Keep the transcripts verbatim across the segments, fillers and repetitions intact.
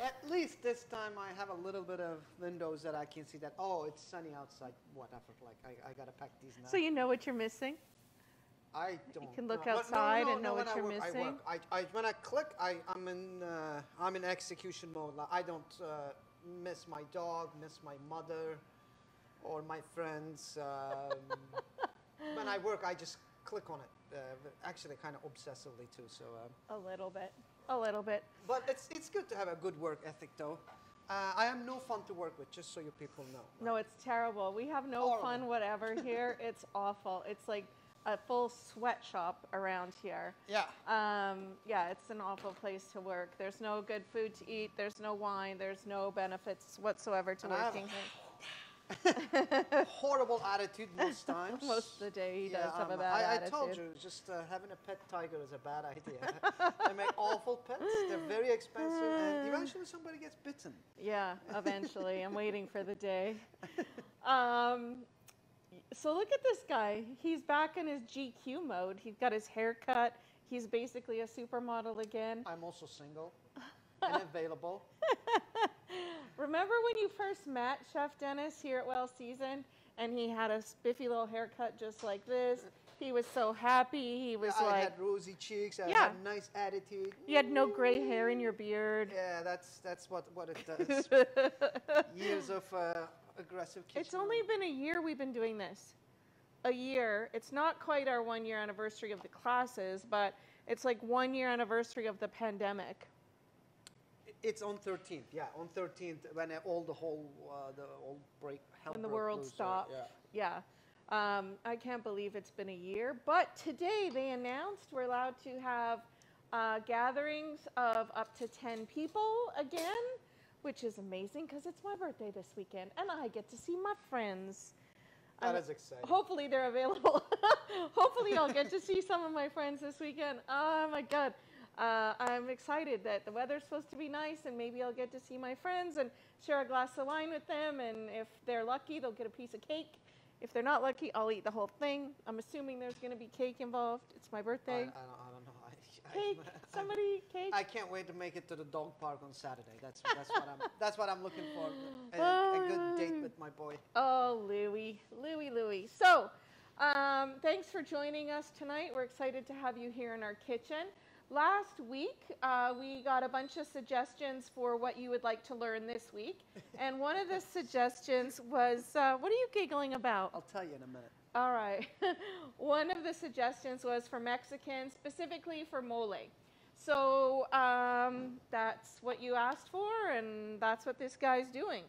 At least this time I have a little bit of windows that I can see that, oh, it's sunny outside, whatever, like I, I got to pack these now. So you know what you're missing? I don't know. You can look no, outside no, no, no, and know no, what you're work, missing? I work. I, I, when I click, I, I'm, in, uh, I'm in execution mode. I don't uh, miss my dog, miss my mother, or my friends. Um, when I work, I just click on it. Uh, actually, kind of obsessively too. So um, a little bit, a little bit. But it's it's good to have a good work ethic, though. Uh, I am no fun to work with, just so you people know. Right? No, it's terrible. We have no Horrible. fun whatever here. It's awful. It's like a full sweatshop around here. Yeah. Um, yeah, it's an awful place to work. There's no good food to eat. There's no wine. There's no benefits whatsoever to and working here. Horrible attitude most times. Most of the day he yeah, does have um, a bad I, I attitude. I told you, just uh, having a pet tiger is a bad idea. They make awful pets. They're very expensive, and eventually somebody gets bitten. Yeah, eventually. I'm waiting for the day. Um, so look at this guy. He's back in his G Q mode. He's got his hair cut. He's basically a supermodel again. I'm also single and available. Remember when you first met Chef Deniz here at Well Seasoned, and he had a spiffy little haircut just like this? He was so happy. He was I like... I had rosy cheeks. I yeah. had a nice attitude. You had no gray hair in your beard. Yeah, that's that's what, what it does. Years of uh, aggressive kitchen. It's only been a year we've been doing this. A year. It's not quite our one-year anniversary of the classes, but it's like one-year anniversary of the pandemic. It's on thirteenth, yeah, on thirteenth when all the whole uh, the all break hell when the world loose, stopped. Or, yeah, yeah. Um, I can't believe it's been a year. But today they announced we're allowed to have uh, gatherings of up to ten people again, which is amazing because it's my birthday this weekend and I get to see my friends. That um, is exciting. Hopefully they're available. Hopefully I'll get to see some of my friends this weekend. Oh my God. Uh, I'm excited that the weather's supposed to be nice and maybe I'll get to see my friends and share a glass of wine with them, and if they're lucky, they'll get a piece of cake. If they're not lucky, I'll eat the whole thing. I'm assuming there's going to be cake involved. It's my birthday. I, I, don't, I don't know. I, cake. I, Somebody, I, cake. I can't wait to make it to the dog park on Saturday. That's, that's, what, I'm, that's what I'm looking for. A, oh, a good date with my boy. Oh, Louie. Louie, Louie. So, um, thanks for joining us tonight. We're excited to have you here in our kitchen. Last week, uh, we got a bunch of suggestions for what you would like to learn this week. And one of the suggestions was, uh, what are you giggling about? I'll tell you in a minute. All right. One of the suggestions was for Mexicans, specifically for mole. So um, that's what you asked for, and that's what this guy's doing.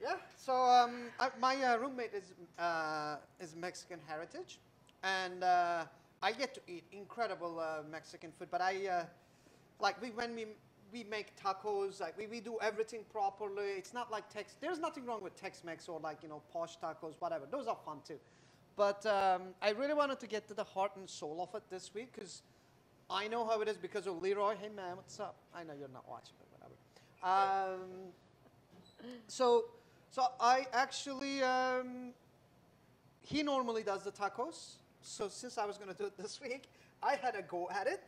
Yeah. So um, I, my uh, roommate is, uh, is Mexican heritage. And... Uh, I get to eat incredible uh, Mexican food, but I, uh, like we, when we, we make tacos, like we, we do everything properly. It's not like Tex, there's nothing wrong with Tex-Mex or like, you know, posh tacos, whatever. Those are fun too. But um, I really wanted to get to the heart and soul of it this week because I know how it is because of Leroy. Hey man, what's up? I know you're not watching, but whatever. Um, so, so I actually, um, he normally does the tacos. So since I was going to do it this week, I had a go at it,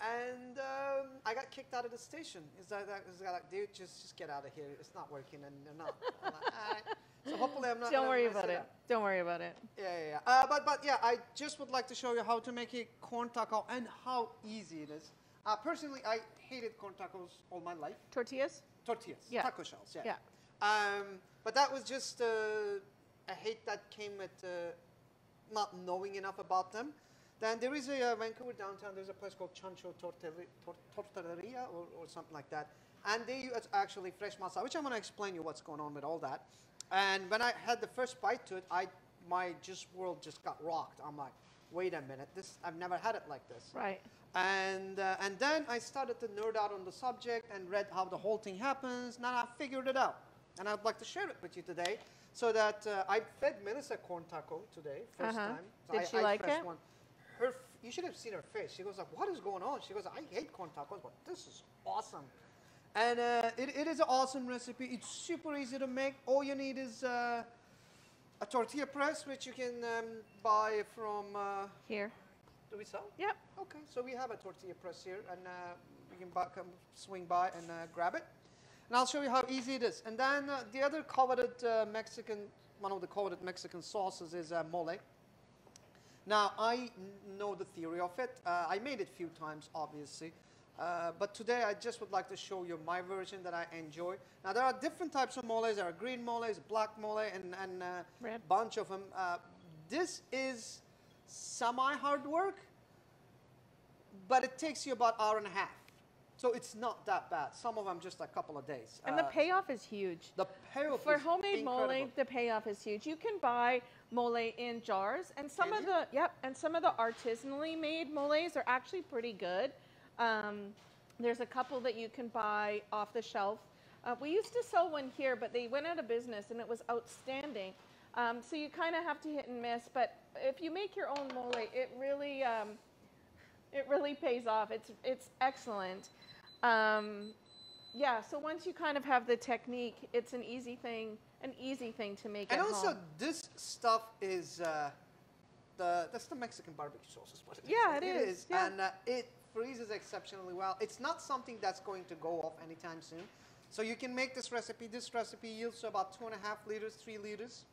and um, I got kicked out of the station. Is that, that is that like, dude, just just get out of here. It's not working, and they're not. I'm like, all right. So hopefully I'm not. Don't worry about it. Up. Don't worry about it. Yeah, yeah, yeah. Uh, but but yeah, I just would like to show you how to make a corn taco and how easy it is. Uh, personally, I hated corn tacos all my life. Tortillas. Tortillas. Yeah. Taco shells. Yeah. Yeah. Um, but that was just uh, a hate that came with. Uh, not knowing enough about them. Then there is a uh, Vancouver downtown, there's a place called Chancho Tortillería or, or something like that. And they use actually fresh masa, which I'm going to explain you what's going on with all that. And when I had the first bite to it, I, my just world just got rocked. I'm like, wait a minute, this I've never had it like this. Right. And, uh, and then I started to nerd out on the subject and read how the whole thing happens. Now I figured it out. And I'd like to share it with you today. So that uh, I fed Melissa corn taco today, first uh-huh. time. So Did I, she I like it? One. Her, you should have seen her face. She goes like, "What is going on?" She goes, "I hate corn tacos, but this is awesome." And uh, it, it is an awesome recipe. It's super easy to make. All you need is uh, a tortilla press, which you can um, buy from uh, here. Do we sell? Yep. Okay, so we have a tortilla press here, and uh, you can buy, come swing by and uh, grab it. And I'll show you how easy it is. And then uh, the other coveted uh, Mexican, one of the coveted Mexican sauces is uh, mole. Now, I know the theory of it. Uh, I made it a few times, obviously. Uh, but today, I just would like to show you my version that I enjoy. Now, there are different types of moles. There are green moles, black mole, and a uh, bunch of them. Uh, this is semi-hard work, but it takes you about an hour and a half. So it's not that bad. Some of them just a couple of days. And uh, the payoff is huge. The payoff For is homemade incredible. Mole, the payoff is huge. You can buy mole in jars, and some Can of you? the yep, and some of the artisanally made moles are actually pretty good. Um, there's a couple that you can buy off the shelf. Uh, we used to sell one here, but they went out of business, and it was outstanding. Um, so you kind of have to hit and miss. But if you make your own mole, it really um, it really pays off. It's it's excellent. Um, yeah. So once you kind of have the technique, it's an easy thing. An easy thing to make. And at also, home. this stuff is uh, the that's the Mexican barbecue sauce, is what it is. Yeah, it, it is. is. Yeah. And uh, it freezes exceptionally well. It's not something that's going to go off anytime soon. So you can make this recipe. This recipe yields to about two and a half liters, three liters.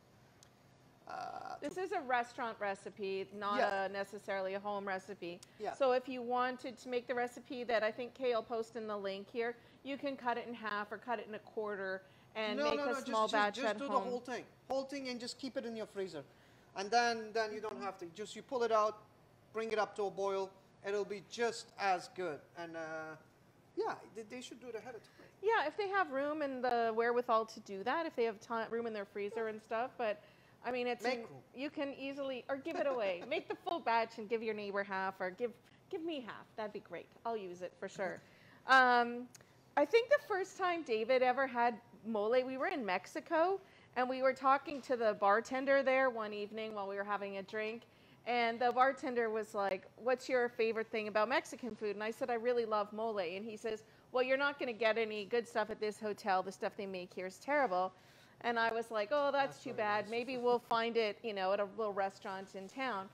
Uh, this is a restaurant recipe, not yeah. a necessarily a home recipe. Yeah. So if you wanted to make the recipe that I think Kay will post in the link here, you can cut it in half or cut it in a quarter. And no, make no, a no, small just, batch just, just at do home. the whole thing. Whole thing and just keep it in your freezer. And then, then you don't have to. Just you pull it out, bring it up to a boil. It'll be just as good. And uh, yeah, they, they should do it ahead of time. Yeah, if they have room and the wherewithal to do that, if they have time, room in their freezer and stuff. But I mean, it's Make an, room. you can easily, or give it away. Make the full batch and give your neighbor half, or give, give me half. That'd be great. I'll use it for sure. um, I think the first time David ever had mole, we were in Mexico, and we were talking to the bartender there one evening while we were having a drink, and the bartender was like, what's your favorite thing about Mexican food? And I said, I really love mole. And he says, well, you're not going to get any good stuff at this hotel. The stuff they make here is terrible. And I was like, oh, that's, that's too bad. Nice. Maybe we'll find it, you know, at a little restaurant in town.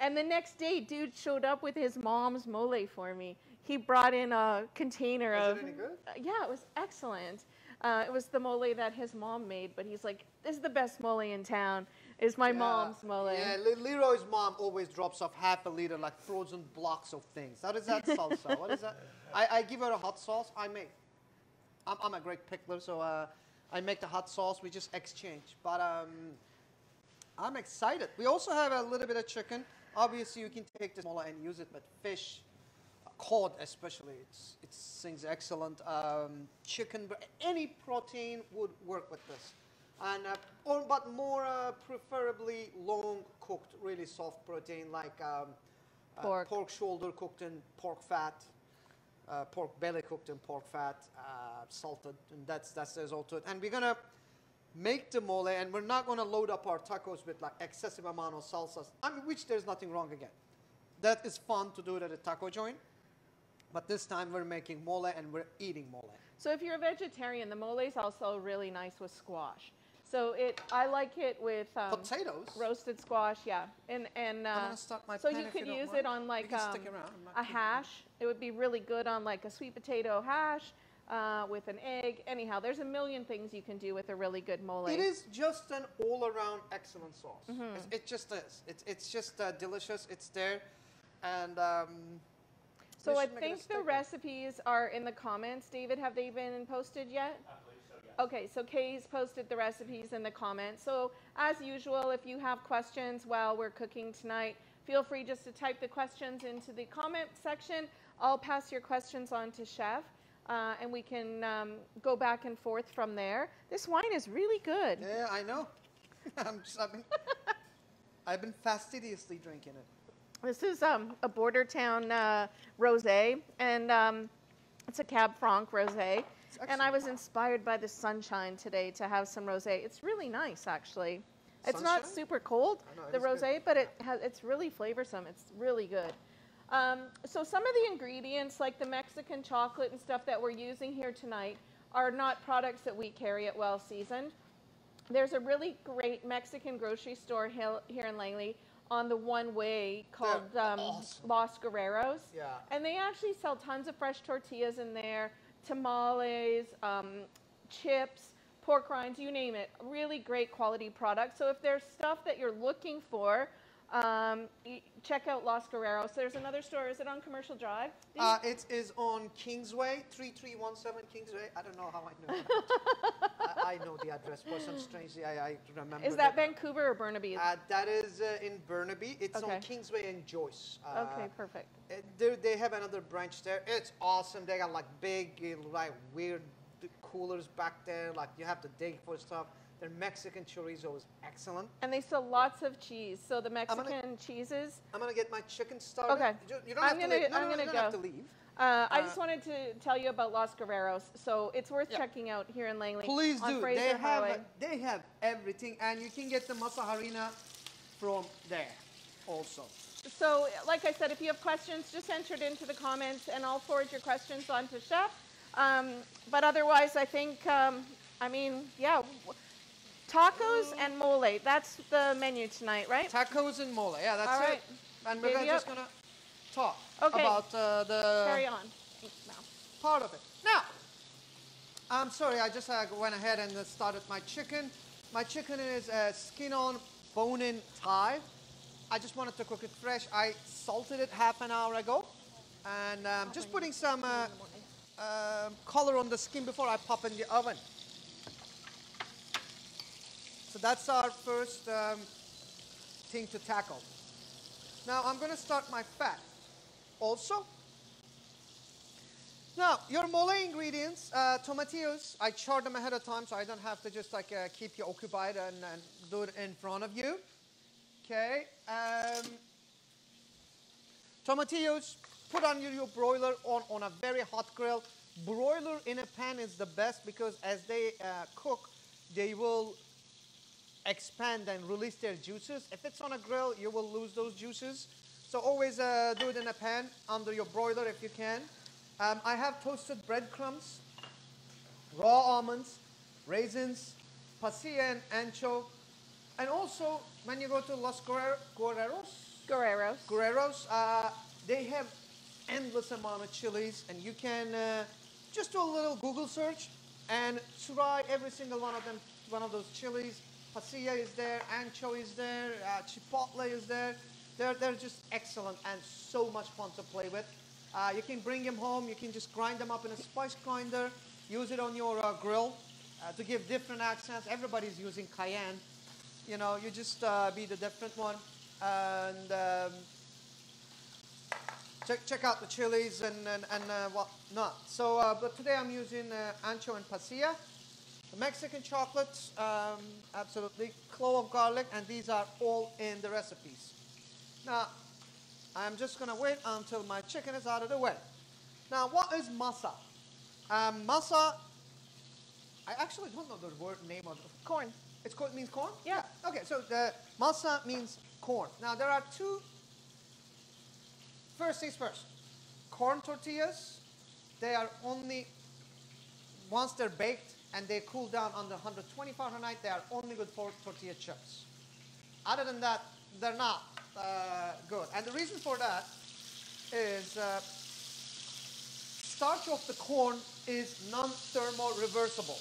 And the next day, dude showed up with his mom's mole for me. He brought in a container of... Was it any good? Uh, yeah, it was excellent. Uh, it was the mole that his mom made, but he's like, this is the best mole in town. It's my yeah. mom's mole. Yeah, Le Leroy's mom always drops off half a liter, like frozen blocks of things. How is that salsa? What is that? I, I give her a hot sauce. I make. I'm, I'm a great pickler, so uh, I make the hot sauce. We just exchange. But um, I'm excited. We also have a little bit of chicken. Obviously, you can take this mole and use it with fish. Cod especially, it's, it sings excellent. Um, chicken, any protein would work with this. And, uh, or, but more uh, preferably long cooked, really soft protein like um, uh, pork. pork shoulder cooked in pork fat, uh, pork belly cooked in pork fat, uh, salted, and that's, that's there's all to it. And we're gonna make the mole, and we're not gonna load up our tacos with like excessive amount of salsas, I mean, which there's nothing wrong again. That is fun to do it at a taco joint. But this time we're making mole and we're eating mole. So if you're a vegetarian, the mole is also really nice with squash. So it, I like it with um, potatoes, roasted squash, yeah, and and uh, I'm gonna start my so you could use it on like um, a hash. It would be really good on like a sweet potato hash uh, with an egg. Anyhow, there's a million things you can do with a really good mole. It is just an all-around excellent sauce. Mm-hmm. It's, it just is. It's it's just uh, delicious. It's there, and. Um, So I think the recipes are in the comments. David, have they been posted yet? I believe so, yes. Okay, so Kay's posted the recipes in the comments. So as usual, if you have questions while we're cooking tonight, feel free just to type the questions into the comment section. I'll pass your questions on to Chef, uh, and we can um, go back and forth from there. This wine is really good. Yeah, I know. I'm just, I've, been, I've been fastidiously drinking it. This is um, a Bordertown uh, rosé, and um, it's a Cab Franc rosé. And I was inspired by the sunshine today to have some rosé. It's really nice, actually. Sunshine? It's not super cold, know, the rosé, but it has, it's really flavorsome. It's really good. Um, so some of the ingredients, like the Mexican chocolate and stuff that we're using here tonight, are not products that we carry at Well Seasoned. There's a really great Mexican grocery store here in Langley on the one way called um, awesome. Los Guerreros. Yeah. And they actually sell tons of fresh tortillas in there, tamales, um, chips, pork rinds, you name it. Really great quality products. So if there's stuff that you're looking for, um, check out Los Guerreros. There's another store. Is it on Commercial Drive? Uh, it is on Kingsway, three three one seven Kingsway. I don't know how I know that. I, I know the address, but some strangely I, I remember. Is that, that Vancouver or Burnaby? Uh, that is uh, in Burnaby. It's okay. On Kingsway and Joyce. Uh, okay, perfect. It, they have another branch there. It's awesome. They got like big, like weird coolers back there. Like you have to dig for stuff. Their Mexican chorizo is excellent. And they sell lots of cheese. So the Mexican I'm gonna, cheeses. I'm going to get my chicken started. Okay. You don't have to leave. No, no, you don't have to leave. Uh, I just wanted to tell you about Los Guerreros. So it's worth yeah. checking out here in Langley. Please do. Fraser they have a, they have everything. And you can get the masa harina from there also. So like I said, if you have questions, just enter it into the comments. And I'll forward your questions on to Chef. Um, but otherwise, I think, um, I mean, yeah. Tacos and mole. That's the menu tonight, right? Tacos and mole. Yeah, that's right. it. And we're gonna just going to talk okay. about uh, the... Carry on. No. Part of it. Now, I'm sorry. I just uh, went ahead and started my chicken. My chicken is a skin-on, bone-in thigh. I just wanted to cook it fresh. I salted it half an hour ago. And I'm um, just putting some uh, uh, color on the skin before I pop in the oven. So that's our first um, thing to tackle. Now I'm going to start my fat also. Now your mole ingredients, uh, tomatillos, I char them ahead of time so I don't have to just like uh, keep you occupied and, and do it in front of you. Okay. Um, tomatillos, put on your, your broiler on, on a very hot grill. Broiler in a pan is the best because as they uh, cook, they will expand and release their juices. If it's on a grill, you will lose those juices. So always uh, do it in a pan under your broiler if you can. Um, I have toasted breadcrumbs, raw almonds, raisins, pasilla and ancho. And also, when you go to Los Guerreros, Guerreros, Guerreros uh, they have endless amount of chilies. And you can uh, just do a little Google search and try every single one of them, one of those chilies. Pasilla is there, ancho is there, uh, chipotle is there. They're, they're just excellent and so much fun to play with. Uh, you can bring them home. You can just grind them up in a spice grinder. Use it on your uh, grill uh, to give different accents. Everybody's using cayenne. You know, you just uh, be the different one. And um, check, check out the chilies and, and, and uh, what not. So, uh, but today I'm using uh, ancho and pasilla. Mexican chocolates, um, absolutely, clove of garlic, and these are all in the recipes. Now, I'm just going to wait until my chicken is out of the way. Now, what is masa? Um, masa, I actually don't know the word name of it. Corn. It's, it means corn? Yeah. yeah. Okay, so the masa means corn. Now, there are two, first things first, corn tortillas, they are only, once they're baked, and they cool down under one hundred twenty Fahrenheit, they are only good for tortilla chips. Other than that, they're not uh, good. And the reason for that is uh, starch of the corn is non-thermo-reversible.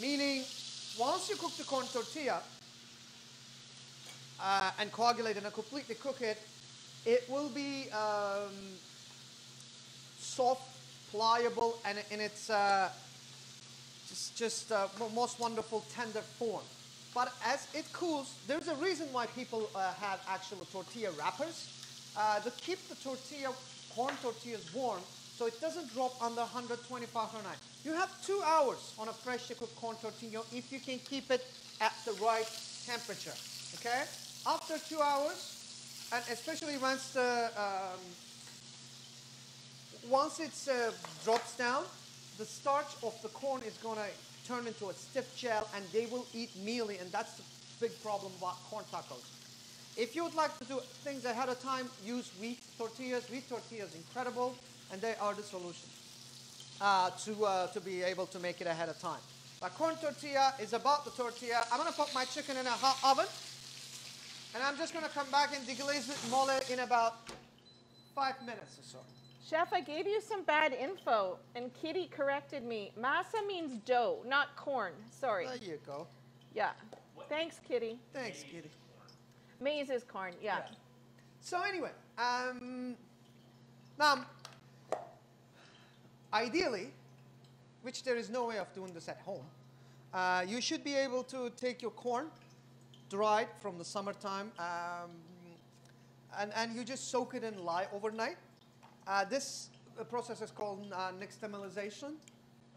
Meaning, once you cook the corn tortilla uh, and coagulate and completely cook it, it will be um, soft, pliable, and in its... Uh, It's just the uh, most wonderful tender form. But as it cools, there's a reason why people uh, have actual tortilla wrappers. Uh, to keep the tortilla, corn tortillas warm, so it doesn't drop under one hundred twenty Fahrenheit. You have two hours on a freshly cooked corn tortilla if you can keep it at the right temperature, okay? After two hours, and especially once, the, um, once it uh, drops down, the starch of the corn is going to turn into a stiff gel and they will eat mealy, and that's the big problem about corn tacos. If you would like to do things ahead of time, use wheat tortillas. Wheat tortillas incredible, and they are the solution uh, to, uh, to be able to make it ahead of time. But corn tortilla is about the tortilla. I'm going to put my chicken in a hot oven, and I'm just going to come back and deglaze it mole in about five minutes or so. Chef, I gave you some bad info, and Kitty corrected me. Masa means dough, not corn. Sorry. There you go. Yeah. Thanks, Kitty. Thanks, Kitty. Maize is corn, yeah. yeah. So anyway, um, now, ideally, which there is no way of doing this at home, uh, you should be able to take your corn, dried from the summertime, um, and, and you just soak it in lye overnight. Uh, this process is called uh, nixtamalization.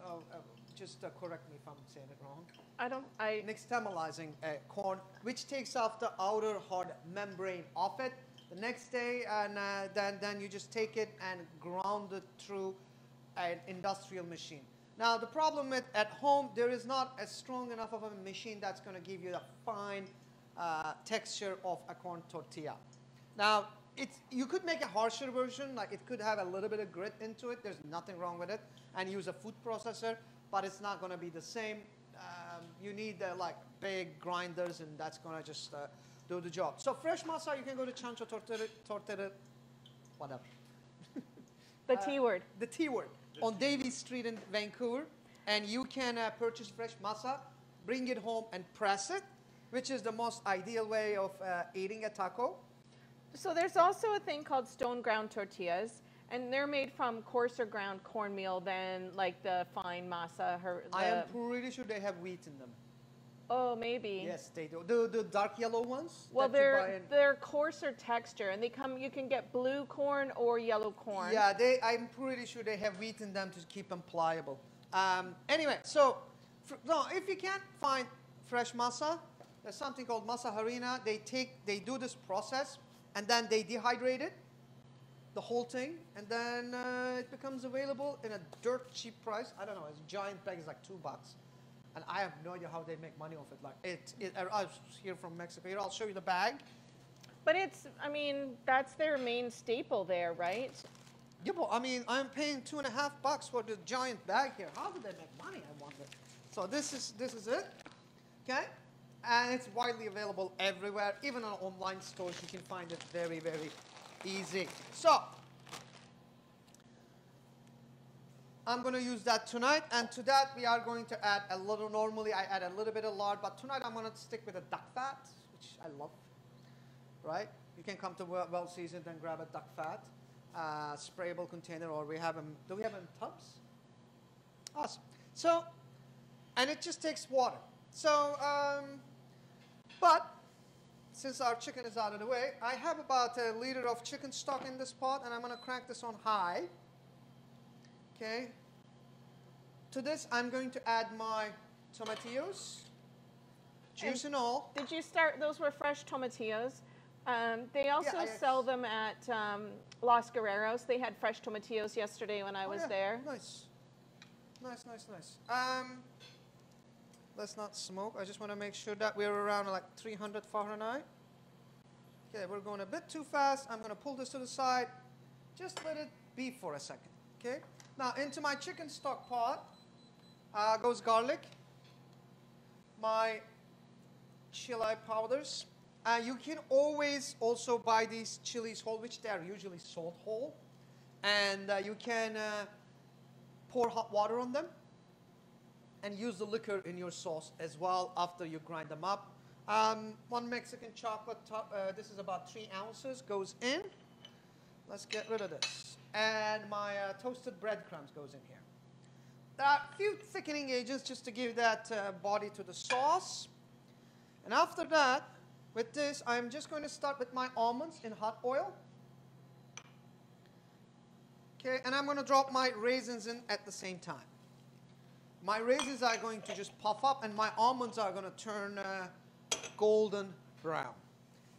Oh, uh, just uh, correct me if I'm saying it wrong. I don't, I... Nixtamalizing uh, corn, which takes off the outer hard membrane off it the next day, and uh, then, then you just take it and ground it through an industrial machine. Now, the problem with, at home, there is not a strong enough of a machine that's going to give you the fine uh, texture of a corn tortilla. Now, It's, you could make a harsher version, like it could have a little bit of grit into it. There's nothing wrong with it. And use a food processor, but it's not going to be the same. Um, you need uh, like big grinders, and that's going to just uh, do the job. So fresh masa, you can go to Chancho Tortillería, whatever. The uh, T word. The T word. On Davies Street in Vancouver. And you can uh, purchase fresh masa, bring it home and press it, which is the most ideal way of uh, eating a taco. So there's also a thing called stone ground tortillas, and they're made from coarser ground cornmeal than like the fine masa. Her, the I am pretty sure they have wheat in them. Oh, maybe. Yes, they do. The, the dark yellow ones? Well, they're, they're coarser texture, and they come, you can get blue corn or yellow corn. Yeah, they, I'm pretty sure they have wheat in them to keep them pliable. Um, anyway, so for, no, if you can't find fresh masa, there's something called masa harina. They take, they do this process. And then they dehydrate it, the whole thing, and then uh, it becomes available in a dirt cheap price. I don't know, it's a giant bag, it's like two bucks. And I have no idea how they make money off it. Like it, it I was here from Mexico. Here, I'll show you the bag. But it's, I mean, that's their main staple there, right? Yeah, but I mean, I'm paying two and a half bucks for the giant bag here. How do they make money, I wonder? So this is, this is it, okay? And it's widely available everywhere. Even on online stores, you can find it very, very easy. So, I'm going to use that tonight. And to that, we are going to add a little. Normally, I add a little bit of lard. But tonight, I'm going to stick with a duck fat, which I love. Right? You can come to Well Seasoned and grab a duck fat. Uh, sprayable container. Or we have them. Do we have them in tubs? Awesome. So, and it just takes water. So, um, but since our chicken is out of the way, I have about a liter of chicken stock in this pot, and I'm going to crank this on high. Okay. To this, I'm going to add my tomatillos, juice and, and all. Did you start? Those were fresh tomatillos. Um, they also yeah, I, sell them at um, Los Guerreros. They had fresh tomatillos yesterday when I oh was yeah. there. Nice, nice, nice, nice. Um, Let's not smoke. I just want to make sure that we're around like three hundred, four hundred. Okay, we're going a bit too fast. I'm going to pull this to the side. Just let it be for a second, okay? Now, into my chicken stock pot uh, goes garlic, my chili powders. Uh, you can always also buy these chilies whole, which they are usually sold whole. And uh, you can uh, pour hot water on them. And use the liquor in your sauce as well after you grind them up. Um, one Mexican chocolate, top, uh, this is about three ounces, goes in. Let's get rid of this. And my uh, toasted breadcrumbs goes in here. There are a few thickening agents just to give that uh, body to the sauce. And after that, with this, I'm just going to start with my almonds in hot oil. Okay, and I'm going to drop my raisins in at the same time. My raisins are going to just puff up, and my almonds are going to turn uh, golden brown.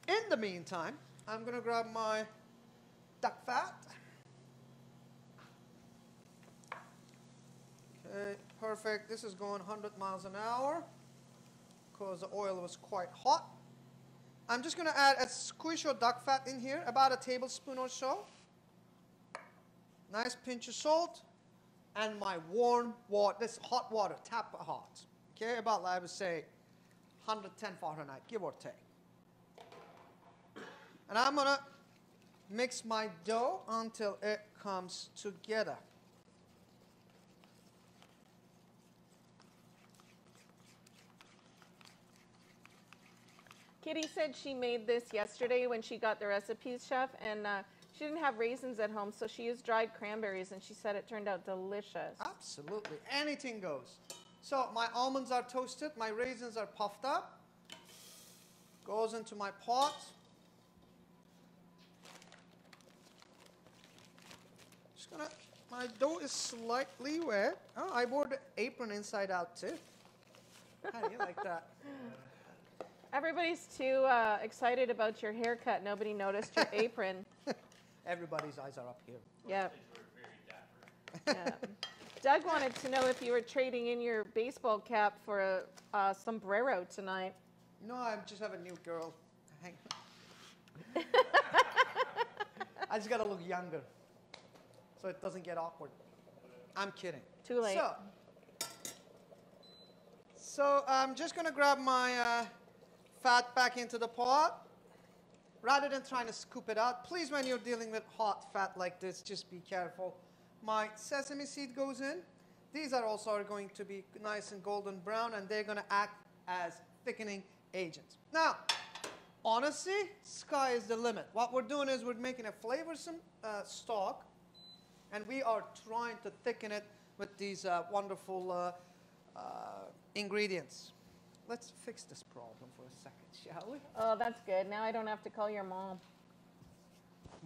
In the meantime, I'm going to grab my duck fat. Okay, perfect. This is going one hundred miles an hour because the oil was quite hot. I'm just going to add a squish of duck fat in here, about a tablespoon or so. Nice pinch of salt. And my warm water, this hot water, tap hot. Okay, about, I would say, one hundred ten Fahrenheit, give or take. And I'm gonna mix my dough until it comes together. Kitty said she made this yesterday when she got the recipes, Chef, and uh, she didn't have raisins at home, so she used dried cranberries, and she said it turned out delicious. Absolutely. Anything goes. So my almonds are toasted. My raisins are puffed up. Goes into my pot. Just gonna, my dough is slightly wet. Oh, I wore the apron inside out, too. How do you like that? Everybody's too uh, excited about your haircut. Nobody noticed your apron. Everybody's eyes are up here. Yeah. Yeah. Doug wanted to know if you were trading in your baseball cap for a uh, sombrero tonight. No, I just have a new girl. Hang on. I just got to look younger so it doesn't get awkward. I'm kidding. Too late. So, so I'm just going to grab my... Uh, fat back into the pot. Rather than trying to scoop it out, please, when you're dealing with hot fat like this, just be careful. My sesame seed goes in. These are also are going to be nice and golden brown, and they're going to act as thickening agents. Now, honestly, sky is the limit. What we're doing is we're making a flavorsome uh, stock, and we are trying to thicken it with these uh, wonderful uh, uh, ingredients. Let's fix this problem for a second, shall we? Oh, that's good. Now I don't have to call your mom.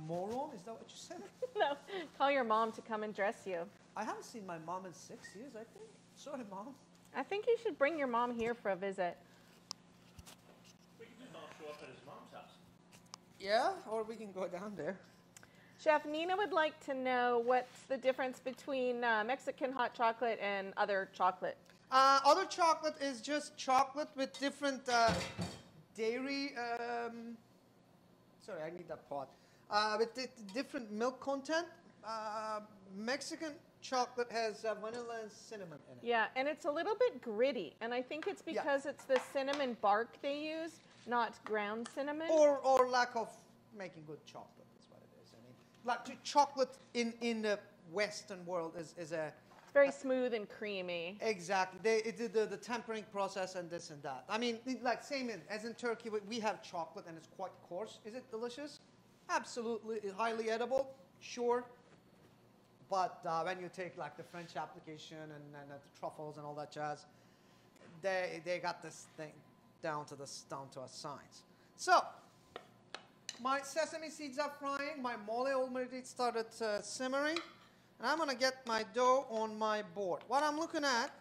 Moron? Is that what you said? No. Call your mom to come and dress you. I haven't seen my mom in six years, I think. Sorry, Mom. I think you should bring your mom here for a visit. We can just all show up at his mom's house. Yeah, or we can go down there. Chef, Nina would like to know what's the difference between uh, Mexican hot chocolate and other chocolate. Uh, other chocolate is just chocolate with different uh, dairy, um, sorry, I need that pot, uh, with the different milk content. Uh, Mexican chocolate has uh, vanilla and cinnamon in it. Yeah, and it's a little bit gritty, and I think it's because yeah. it's the cinnamon bark they use, not ground cinnamon. Or, or lack of making good chocolate is what it is. I mean, like chocolate in, in the Western world is, is a... very smooth and creamy. Exactly. They did the, the tempering process and this and that. I mean, like same in, as in Turkey, we have chocolate and it's quite coarse. Is it delicious? Absolutely. Highly edible, sure. But uh, when you take like the French application and, and uh, the truffles and all that jazz, they, they got this thing down to, this, down to a science. So, my sesame seeds are frying. My mole already started uh, simmering. And I'm going to get my dough on my board. What I'm looking at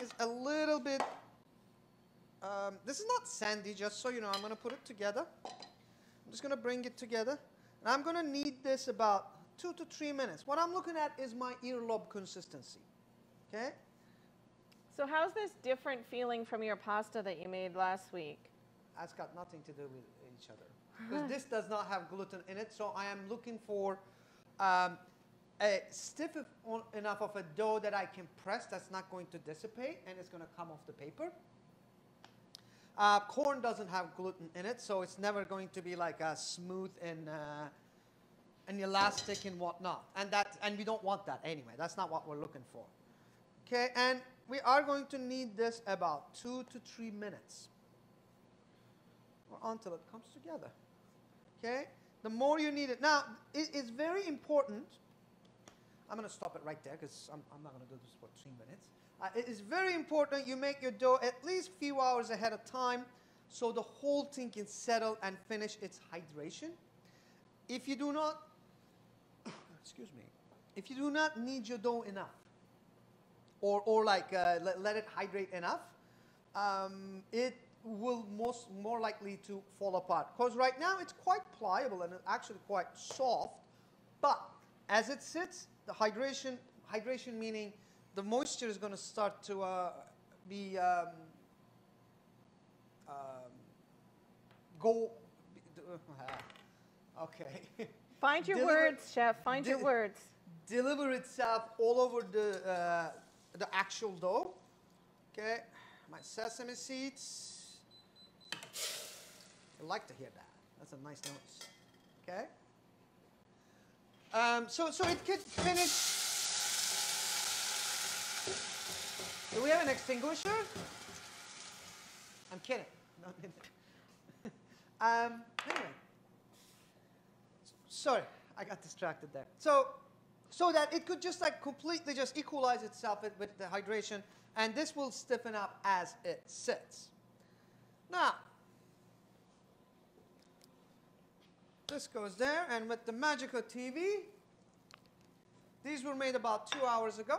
is a little bit, um, this is not sandy, just so you know. I'm going to put it together. I'm just going to bring it together. And I'm going to knead this about two to three minutes. What I'm looking at is my earlobe consistency. Okay? So how's this different feeling from your pasta that you made last week? That's got nothing to do with each other. Because this does not have gluten in it, so I am looking for... Um, Uh, stiff enough of a dough that I can press that's not going to dissipate and it's going to come off the paper. Uh, corn doesn't have gluten in it, so it's never going to be like a smooth and, uh, and elastic and whatnot. And, that, and we don't want that anyway. That's not what we're looking for. Okay, and we are going to knead this about two to three minutes or until it comes together. Okay, the more you knead it. Now, it is very important. I'm going to stop it right there because I'm, I'm not going to do this for three minutes. Uh, it is very important you make your dough at least a few hours ahead of time so the whole thing can settle and finish its hydration. If you do not, excuse me, if you do not knead your dough enough or, or like uh, let, let it hydrate enough, um, it will most more likely to fall apart. Because right now it's quite pliable and actually quite soft, but as it sits, the hydration, hydration meaning the moisture is going to start to uh, be, um, um, go, uh, okay. Find your deliver, words, Chef, find your words. Deliver itself all over the, uh, the actual dough. Okay, my sesame seeds. I like to hear that. That's a nice noise. okay? Um, so, so it could finish. Do we have an extinguisher? I'm kidding. No, um, anyway, sorry, I got distracted there. So, so that it could just like completely just equalize itself with, with the hydration, and this will stiffen up as it sits. Now, this goes there, and with the Magico T V, these were made about two hours ago.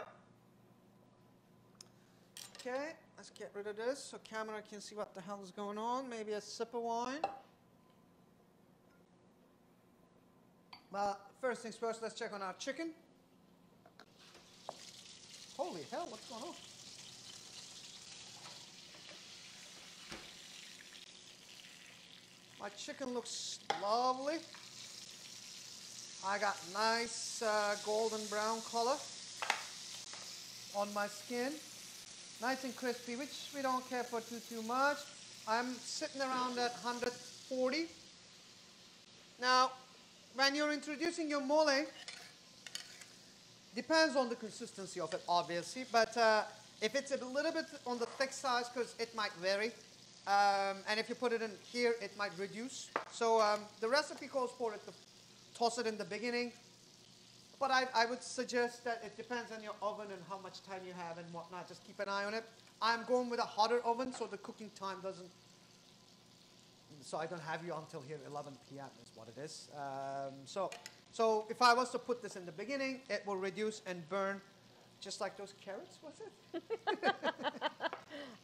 Okay, let's get rid of this so camera can see what the hell is going on. Maybe a sip of wine. Well, first things first, let's check on our chicken. Holy hell, what's going on? My chicken looks lovely. I got nice uh, golden brown color on my skin. Nice and crispy, which we don't care for too, too much. I'm sitting around at one hundred forty. Now, when you're introducing your mole, depends on the consistency of it, obviously, but uh, if it's a little bit on the thick side, because it might vary, um, and if you put it in here, it might reduce. So um, the recipe calls for it to toss it in the beginning, but I, I would suggest that it depends on your oven and how much time you have and whatnot. Just keep an eye on it. I'm going with a hotter oven, so the cooking time doesn't, so I don't have you until here eleven p m is what it is. Um, so, so if I was to put this in the beginning, it will reduce and burn just like those carrots, was it?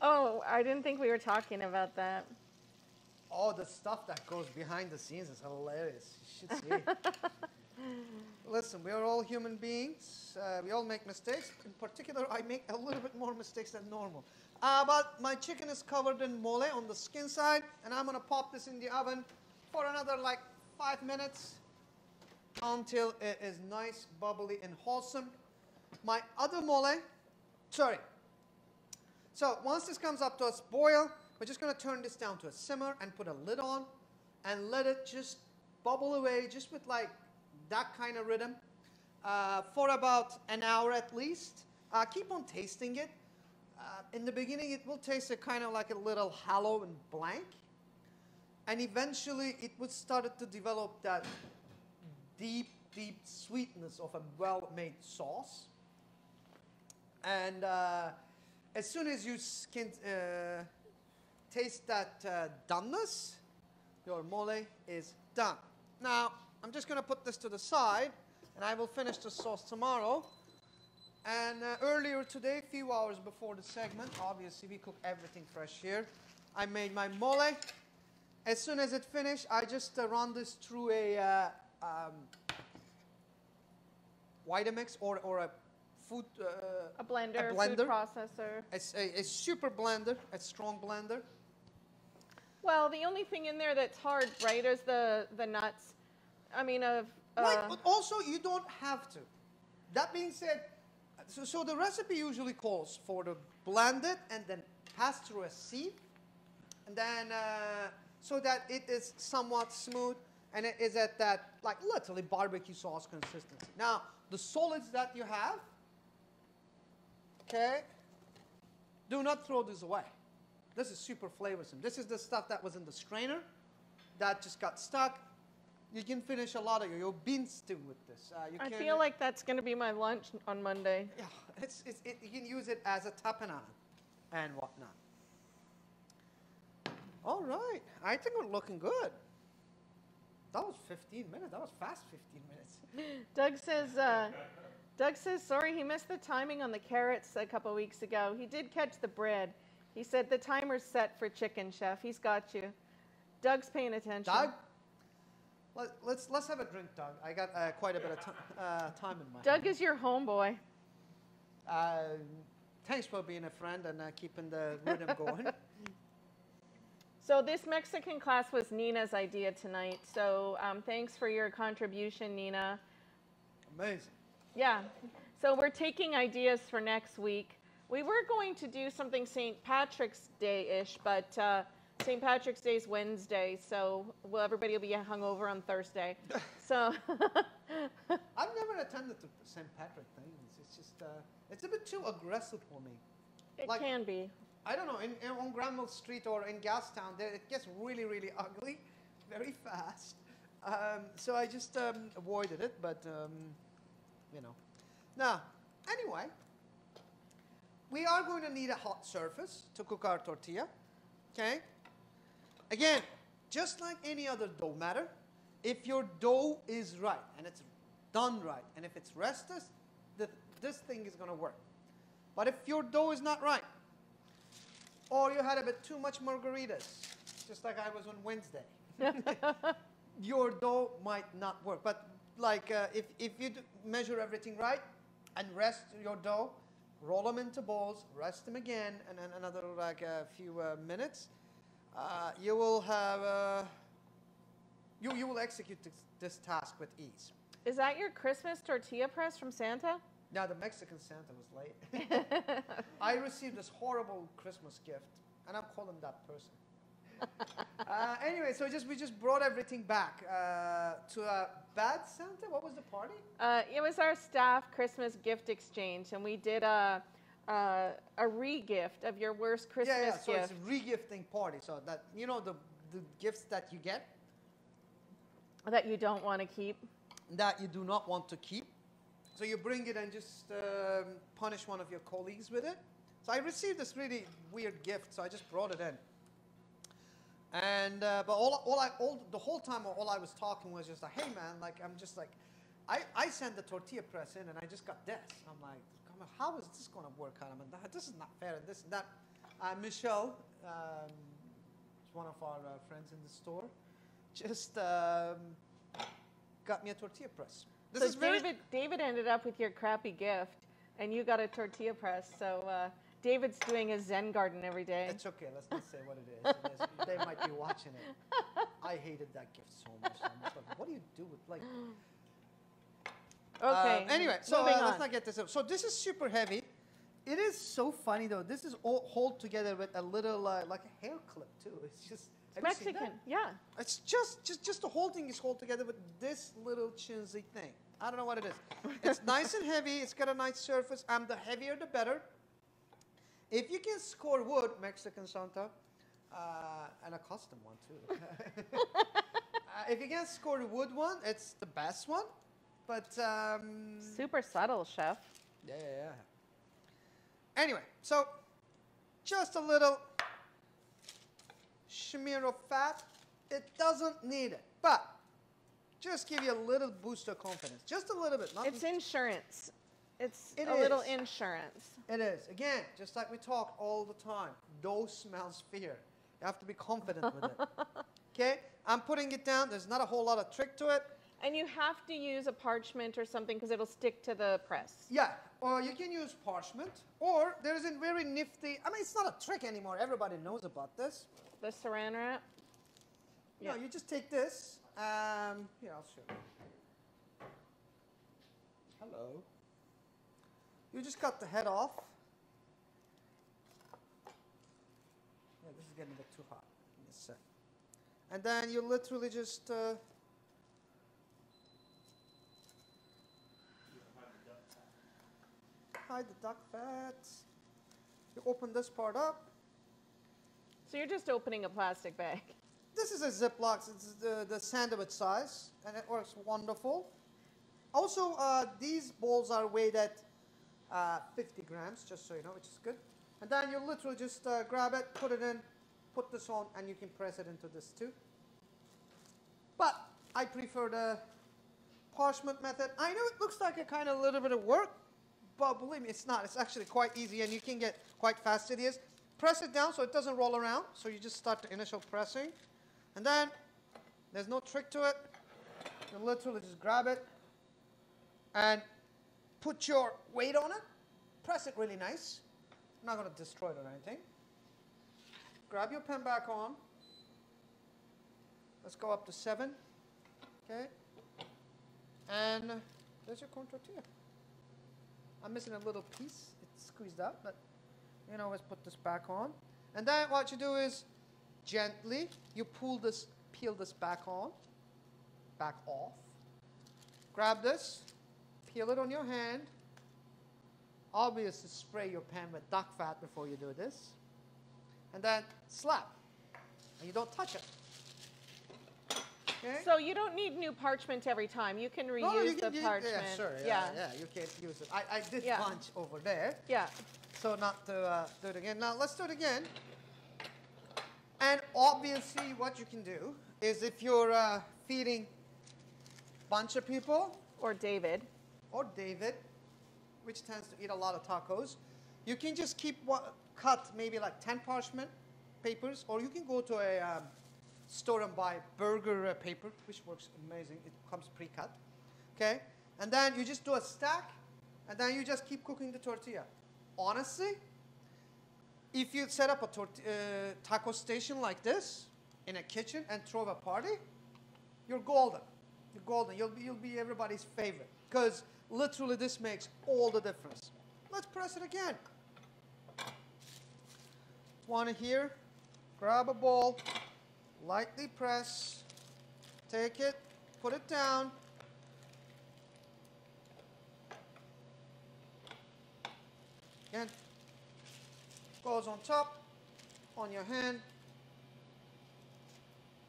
Oh, I didn't think we were talking about that. Oh, the stuff that goes behind the scenes is hilarious. You should see. Listen, we are all human beings. Uh, we all make mistakes. In particular, I make a little bit more mistakes than normal. Uh, but my chicken is covered in mole on the skin side, and I'm going to pop this in the oven for another like five minutes until it is nice, bubbly, and wholesome. My other mole, sorry. So once this comes up to a boil, we're just going to turn this down to a simmer and put a lid on and let it just bubble away just with like that kind of rhythm uh, for about an hour at least. Uh, keep on tasting it. Uh, in the beginning, it will taste a kind of like a little hollow and blank. And eventually, it would start to develop that deep, deep sweetness of a well-made sauce. And uh, as soon as you can uh, taste that uh, doneness, your mole is done. Now, I'm just going to put this to the side, and I will finish the sauce tomorrow. And uh, earlier today, a few hours before the segment, obviously we cook everything fresh here, I made my mole. As soon as it finished, I just uh, run this through a uh, um, Vitamix or, or a food... Uh, a blender, a blender. Food processor. It's a, a super blender, a strong blender. Well, the only thing in there that's hard, right, is the, the nuts. I mean, of... Uh, right, but also you don't have to. That being said, so, so the recipe usually calls for the blended and then passed through a sieve, and then uh, so that it is somewhat smooth and it is at that, like, literally barbecue sauce consistency. Now, the solids that you have, okay, do not throw this away. This is super flavorsome. This is the stuff that was in the strainer that just got stuck. You can finish a lot of your, your bean stew with this. Uh, you I can, feel like that's going to be my lunch on Monday. Yeah, it's, it's, it, you can use it as a tapenade and whatnot. All right, I think we're looking good. That was fifteen minutes. That was fast fifteen minutes. Doug says, uh, Doug says, sorry, he missed the timing on the carrots a couple weeks ago. He did catch the bread. He said the timer's set for chicken, Chef. He's got you. Doug's paying attention. Doug? Let's, let's have a drink, Doug. I got uh, quite a bit of uh, time in my Doug hand. Is your homeboy. Uh, thanks for being a friend and uh, keeping the rhythm going. So this Mexican class was Nina's idea tonight. So um, thanks for your contribution, Nina. Amazing. Yeah. So we're taking ideas for next week. We were going to do something Saint Patrick's Day-ish, but... Uh, Saint Patrick's Day is Wednesday, so well, everybody will be hungover on Thursday. So I've never attended the Saint Patrick things. It's just uh, it's a bit too aggressive for me. It like, can be. I don't know. In, in on Granville Street or in Gastown, there, it gets really, really ugly, very fast. Um, so I just um, avoided it, but um, you know. Now, anyway, we are going to need a hot surface to cook our tortilla. Okay. Again, just like any other dough matter, if your dough is right and it's done right, and if it's restless, the, this thing is going to work. But if your dough is not right, or you had a bit too much margaritas, just like I was on Wednesday, your dough might not work. But like uh, if, if you do measure everything right and rest your dough, roll them into balls, rest them again, and then another like a few uh, minutes, Uh, you will have uh, you you will execute this, this task with ease. Is that your Christmas tortilla press from Santa? No, the Mexican Santa was late. I received this horrible Christmas gift, and I'm calling that person. uh, anyway, so just we just brought everything back uh, to a bad Santa. What was the party? Uh, it was our staff Christmas gift exchange, and we did a. Uh, a re-gift of your worst Christmas gift. Yeah, yeah, so gift. It's a re-gifting party. So that, you know, the, the gifts that you get. That you don't want to keep. That you do not want to keep. So you bring it and just um, punish one of your colleagues with it. So I received this really weird gift, so I just brought it in. And, uh, but all, all I, all, the whole time all I was talking was just like, hey man, like, I'm just like, I, I sent the tortilla press in and I just got this. I'm like, how is this going to work out? I mean, this is not fair. This and that. Uh, Michelle, um, one of our uh, friends in the store, just um, got me a tortilla press. This so is David, very... David ended up with your crappy gift, and you got a tortilla press. So uh, David's doing his Zen garden every day. It's okay. Let's not say what it is. It is they might be watching it. I hated that gift so much. I'm just like, what do you do with like? Okay. Uh, anyway, so uh, let's not get this up. So this is super heavy. It is so funny though. This is all hold together with a little uh, like a hair clip too. It's just it's Mexican. Yeah. It's just just just the whole thing is hold together with this little chinsy thing. I don't know what it is. It's nice and heavy. It's got a nice surface. Um, the heavier the better. If you can score wood, Mexican Santa, uh, and a custom one too. uh, if you can score the wood one, it's the best one. But um, super subtle, chef. Yeah, yeah, yeah. Anyway, so just a little smear of fat. It doesn't need it, but just give you a little boost of confidence, just a little bit. Not it's insurance. It's it a is. little insurance. It is. Again, just like we talk all the time. Dough smells fear. You have to be confident with it. Okay, I'm putting it down. There's not a whole lot of trick to it. And you have to use a parchment or something because it'll stick to the press. Yeah, or you can use parchment, or there's a very nifty, I mean, it's not a trick anymore. Everybody knows about this. The saran wrap? No, yeah. You just take this. Um, here, I'll show you. Hello. You just cut the head off. Yeah, this is getting a bit too hot. In a sec. And then you literally just... Uh, hide the duck fat. You open this part up. So you're just opening a plastic bag. This is a Ziploc. It's the, the sandwich size, and it works wonderful. Also, uh, these balls are weighed at uh, fifty grams, just so you know, which is good. And then you literally just uh, grab it, put it in, put this on, and you can press it into this too. But I prefer the parchment method. I know it looks like a kind of little bit of work, but believe me, it's not. It's actually quite easy, and you can get quite fastidious. Press it down so it doesn't roll around. So you just start the initial pressing. And then there's no trick to it. You literally just grab it and put your weight on it. Press it really nice. I'm not going to destroy it or anything. Grab your pen back on. Let's go up to seven. Okay. And there's your tortilla. I'm missing a little piece. It's squeezed out, but you know, let's put this back on. And then what you do is Gently, you pull this, peel this back on, back off. Grab this, peel it on your hand. Obviously, spray your pan with duck fat before you do this. And then slap, and you don't touch it. Okay. So you don't need new parchment every time. You can reuse no, you can, the you, parchment. Yeah, sure. Yeah, yeah. yeah, you can't use it. I, I did yeah. bunch over there. Yeah. So not to uh, do it again. Now let's do it again. And obviously, what you can do is if you're uh, feeding a bunch of people, or David, or David, which tends to eat a lot of tacos, you can just keep one, cut maybe like ten parchment papers, or you can go to a um, store and buy burger paper, which works amazing. It comes pre-cut, okay? And then you just do a stack, and then you just keep cooking the tortilla. Honestly, if you set up a tort uh, taco station like this in a kitchen and throw a party, you're golden. You're golden. You'll be, you'll be everybody's favorite, because literally this makes all the difference. Let's press it again. One here, grab a bowl. Lightly press, take it, put it down. Again, goes on top, on your hand,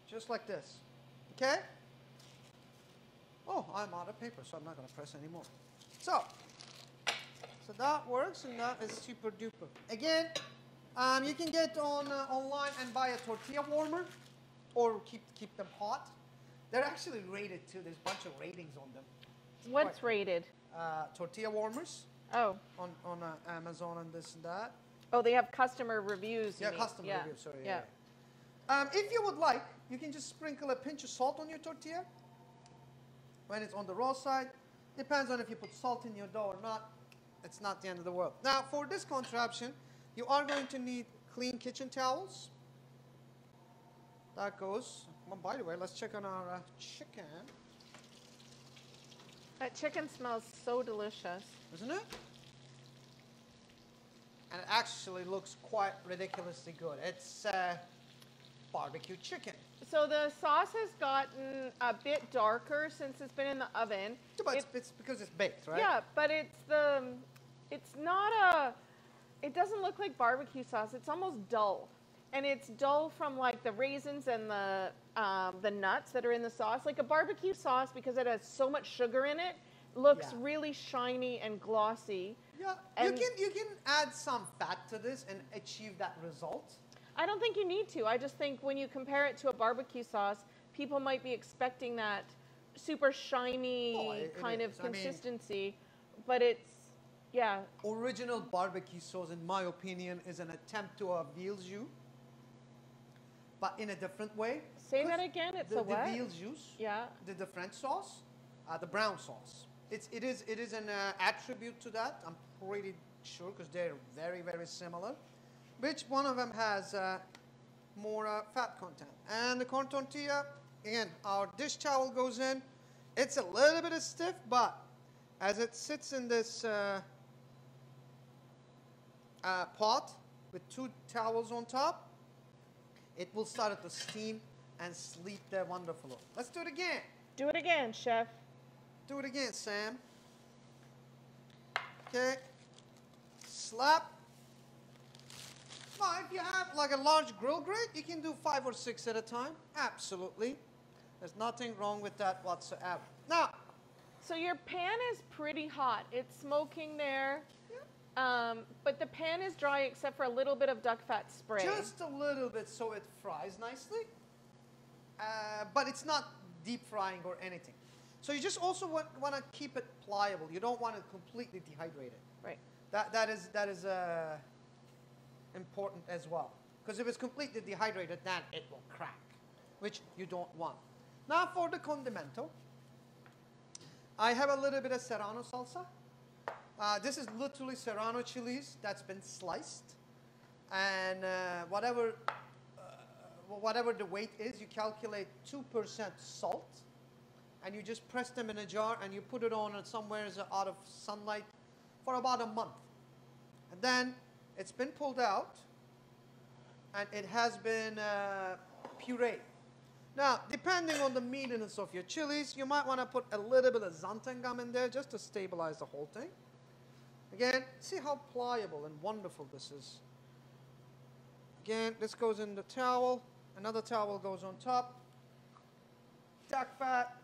just like this, okay? Oh, I'm out of paper, so I'm not gonna press anymore. So, so that works, and that is super duper. Again, um, you can get on uh, online and buy a tortilla warmer, or keep keep them hot. They're actually rated too. There's a bunch of ratings on them. It's What's quite, rated? Uh, tortilla warmers. Oh. On on uh, Amazon and this and that. Oh, they have customer reviews. Yeah, customer yeah. reviews. Sorry. Yeah. yeah. Um, if you would like, you can just sprinkle a pinch of salt on your tortilla when it's on the raw side. Depends on if you put salt in your dough or not. It's not the end of the world. Now, for this contraption, you are going to need clean kitchen towels. That goes. Well, by the way, let's check on our uh, chicken. That chicken smells so delicious. Isn't it? And it actually looks quite ridiculously good. It's uh, barbecue chicken. So the sauce has gotten a bit darker since it's been in the oven. Yeah, but it, it's because it's baked, right? Yeah, but it's the, it's not a, it doesn't look like barbecue sauce. It's almost dull. And it's dull from like the raisins and the um, the nuts that are in the sauce. Like a barbecue sauce, because it has so much sugar in it, looks yeah. really shiny and glossy. Yeah, and you can you can add some fat to this and achieve that result. I don't think you need to. I just think when you compare it to a barbecue sauce, people might be expecting that super shiny oh, it, kind it of consistency, I mean, but it's yeah. Original barbecue sauce, in my opinion, is an attempt to avail you. But in a different way. Say that again. It's the, a what? The veal juice. Yeah. The, the French sauce, uh, the brown sauce. It's it is it is an uh, attribute to that. I'm pretty sure, because they're very very similar. Which one of them has uh, more uh, fat content? And the corn tortilla. Again, our dish towel goes in. It's a little bit stiff, but as it sits in this uh, uh, pot with two towels on top, it will start at the steam and sleep there wonderfully. Let's do it again. Do it again, Chef. Do it again, Sam. Okay. Slap. Now, if you have like a large grill grate, you can do five or six at a time. Absolutely. There's nothing wrong with that whatsoever. Now. So your pan is pretty hot. It's smoking there. Yeah. Um, but the pan is dry except for a little bit of duck fat spray. Just a little bit, so it fries nicely. Uh, but it's not deep frying or anything. So you just also want, want to keep it pliable. You don't want it completely dehydrated. Right. That that is that is uh, important as well. Because if it's completely dehydrated, then it will crack, which you don't want. Now for the condimento, I have a little bit of serrano salsa. Uh, this is literally serrano chilies that's been sliced, and uh, whatever uh, whatever the weight is, you calculate two percent salt, and you just press them in a jar, and you put it on somewhere out of sunlight for about a month. And then it's been pulled out, and it has been uh, pureed. Now, depending on the meatiness of your chilies, you might want to put a little bit of xanthan gum in there just to stabilize the whole thing. Again, see how pliable and wonderful this is. Again, this goes in the towel. Another towel goes on top. Duck fat.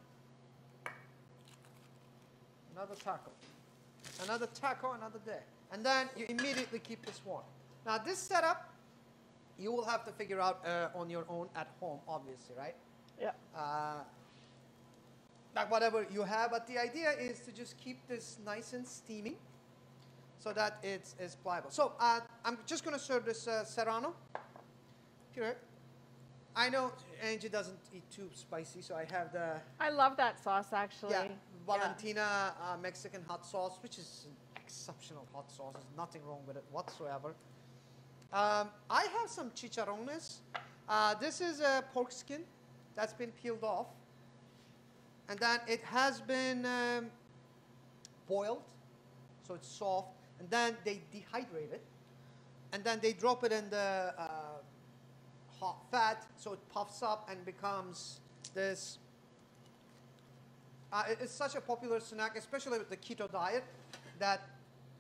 Another taco. Another taco, another day. And then you immediately keep this warm. Now, this setup, you will have to figure out uh, on your own at home, obviously, right? Yeah. Uh, like whatever you have, but the idea is to just keep this nice and steaming so that it's, it's pliable. So uh, I'm just going to serve this uh, serrano. Puree. I know Angie doesn't eat too spicy, so I have the... I love that sauce, actually. Yeah, Valentina yeah. Uh, Mexican hot sauce, which is an exceptional hot sauce. There's nothing wrong with it whatsoever. Um, I have some chicharrones. Uh, this is a pork skin that's been peeled off. And then it has been um, boiled, so it's soft. And then they dehydrate it. And then they drop it in the uh, hot fat, so it puffs up and becomes this. Uh, it's such a popular snack, especially with the keto diet, that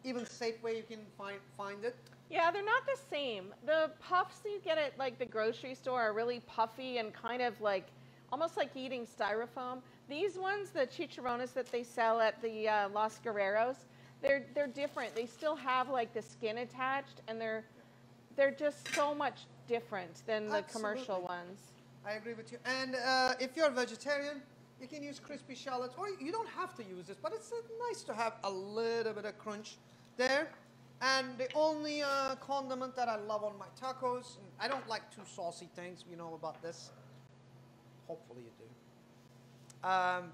even Safeway you can find, find it. Yeah, they're not the same. The puffs you get at like the grocery store are really puffy and kind of like, almost like eating styrofoam. These ones, the chicharrones that they sell at the uh, Los Guerreros, they're they're different. They still have like the skin attached, and they're they're just so much different than the Absolutely. Commercial ones. I agree with you. And uh, if you're a vegetarian, you can use crispy shallots, or you don't have to use this, but it's uh, nice to have a little bit of crunch there. And the only uh, condiment that I love on my tacos, and I don't like too saucy things, you know about this. Hopefully you do. Um,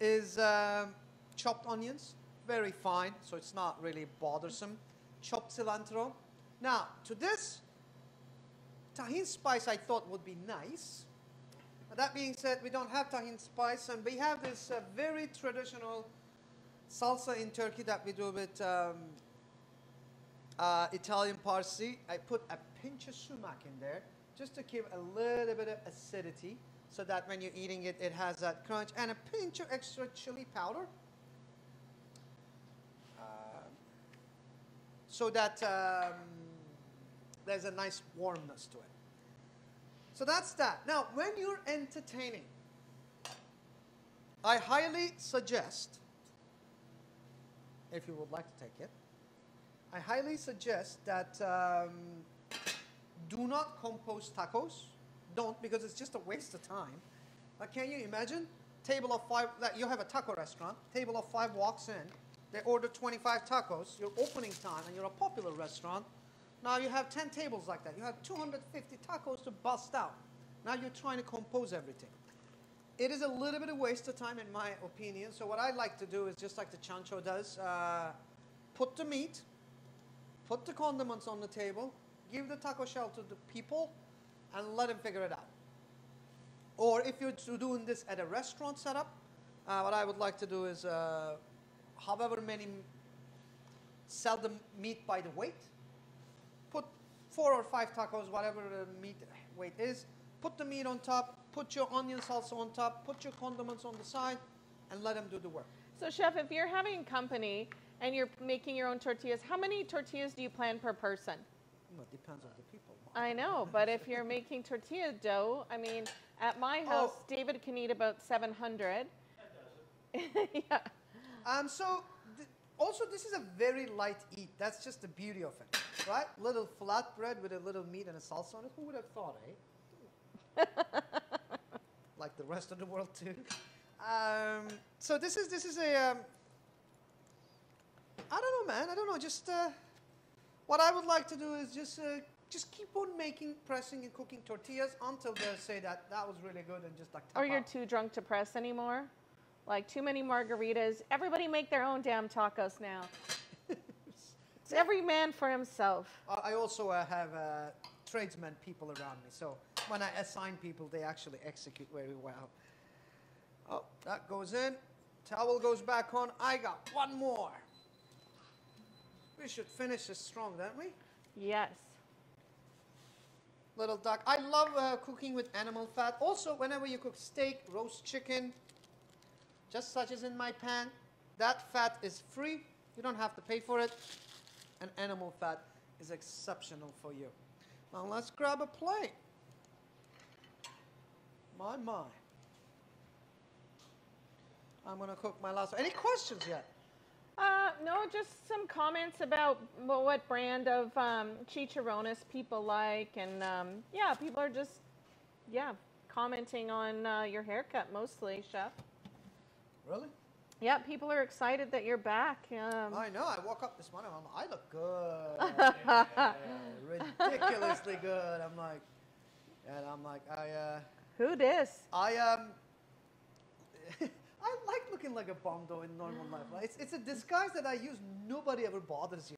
is um, chopped onions, very fine, so it's not really bothersome. Chopped cilantro. Now, to this, tahin spice I thought would be nice. But that being said, we don't have tahin spice, and we have this uh, very traditional salsa in Turkey that we do with... Um, Uh, Italian parsley. I put a pinch of sumac in there just to give a little bit of acidity so that when you're eating it, it has that crunch, and a pinch of extra chili powder uh, so that um, there's a nice warmness to it. So that's that. Now, when you're entertaining, I highly suggest, if you would like to take it, I highly suggest that um, do not compost tacos. Don't, because it's just a waste of time. Like, can you imagine? Table of five, like you have a taco restaurant, table of five walks in, they order twenty-five tacos, your opening time, and you're a popular restaurant. Now you have ten tables like that. You have two hundred fifty tacos to bust out. Now you're trying to compose everything. It is a little bit of waste of time, in my opinion. So what I like to do is just like the Chancho does, uh, put the meat, put the condiments on the table, give the taco shell to the people, and let them figure it out. Or if you're doing this at a restaurant setup, uh, what I would like to do is, uh, however many, sell the meat by the weight. Put four or five tacos, whatever the meat weight is, put the meat on top, put your onion salsa on top, put your condiments on the side, and let them do the work. So Chef, if you're having company, and you're making your own tortillas, how many tortillas do you plan per person? Well, it depends on the people. Mom. I know, but if you're making tortilla dough, I mean, at my house, oh. David can eat about seven hundred. That does it. Yeah. Um, so, th also, this is a very light eat. That's just the beauty of it, right? Little flatbread with a little meat and a salsa on it. Who would have thought, eh? Like the rest of the world, too. Um, so, this is, this is a... Um, I don't know, man. I don't know. Just uh, what I would like to do is just uh, just keep on making, pressing, and cooking tortillas until they say that that was really good and just like. Or you're out. Too drunk to press anymore, like too many margaritas. Everybody make their own damn tacos now. It's every man for himself. I also uh, have uh, tradesmen people around me, so when I assign people, they actually execute very well. Oh, that goes in. Towel goes back on. I got one more. We should finish this strong, don't we? Yes. little duck. I love uh, cooking with animal fat. Also, whenever you cook steak, roast chicken, just such as in my pan, that fat is free. You don't have to pay for it. And animal fat is exceptional for you. Now let's grab a plate. My, my. I'm gonna cook my last one. Any questions yet? Uh, no, just some comments about what brand of um, chicharrones people like, and um, yeah, people are just, yeah, commenting on uh, your haircut mostly, Chef. Really? Yeah, people are excited that you're back. Um, I know. I woke up this morning. I'm like, I look good. Yeah, ridiculously good. I'm like, and I'm like, I. Uh, Who dis? I um. I like looking like a bando in normal life. Right? It's, it's a disguise that I use. Nobody ever bothers you.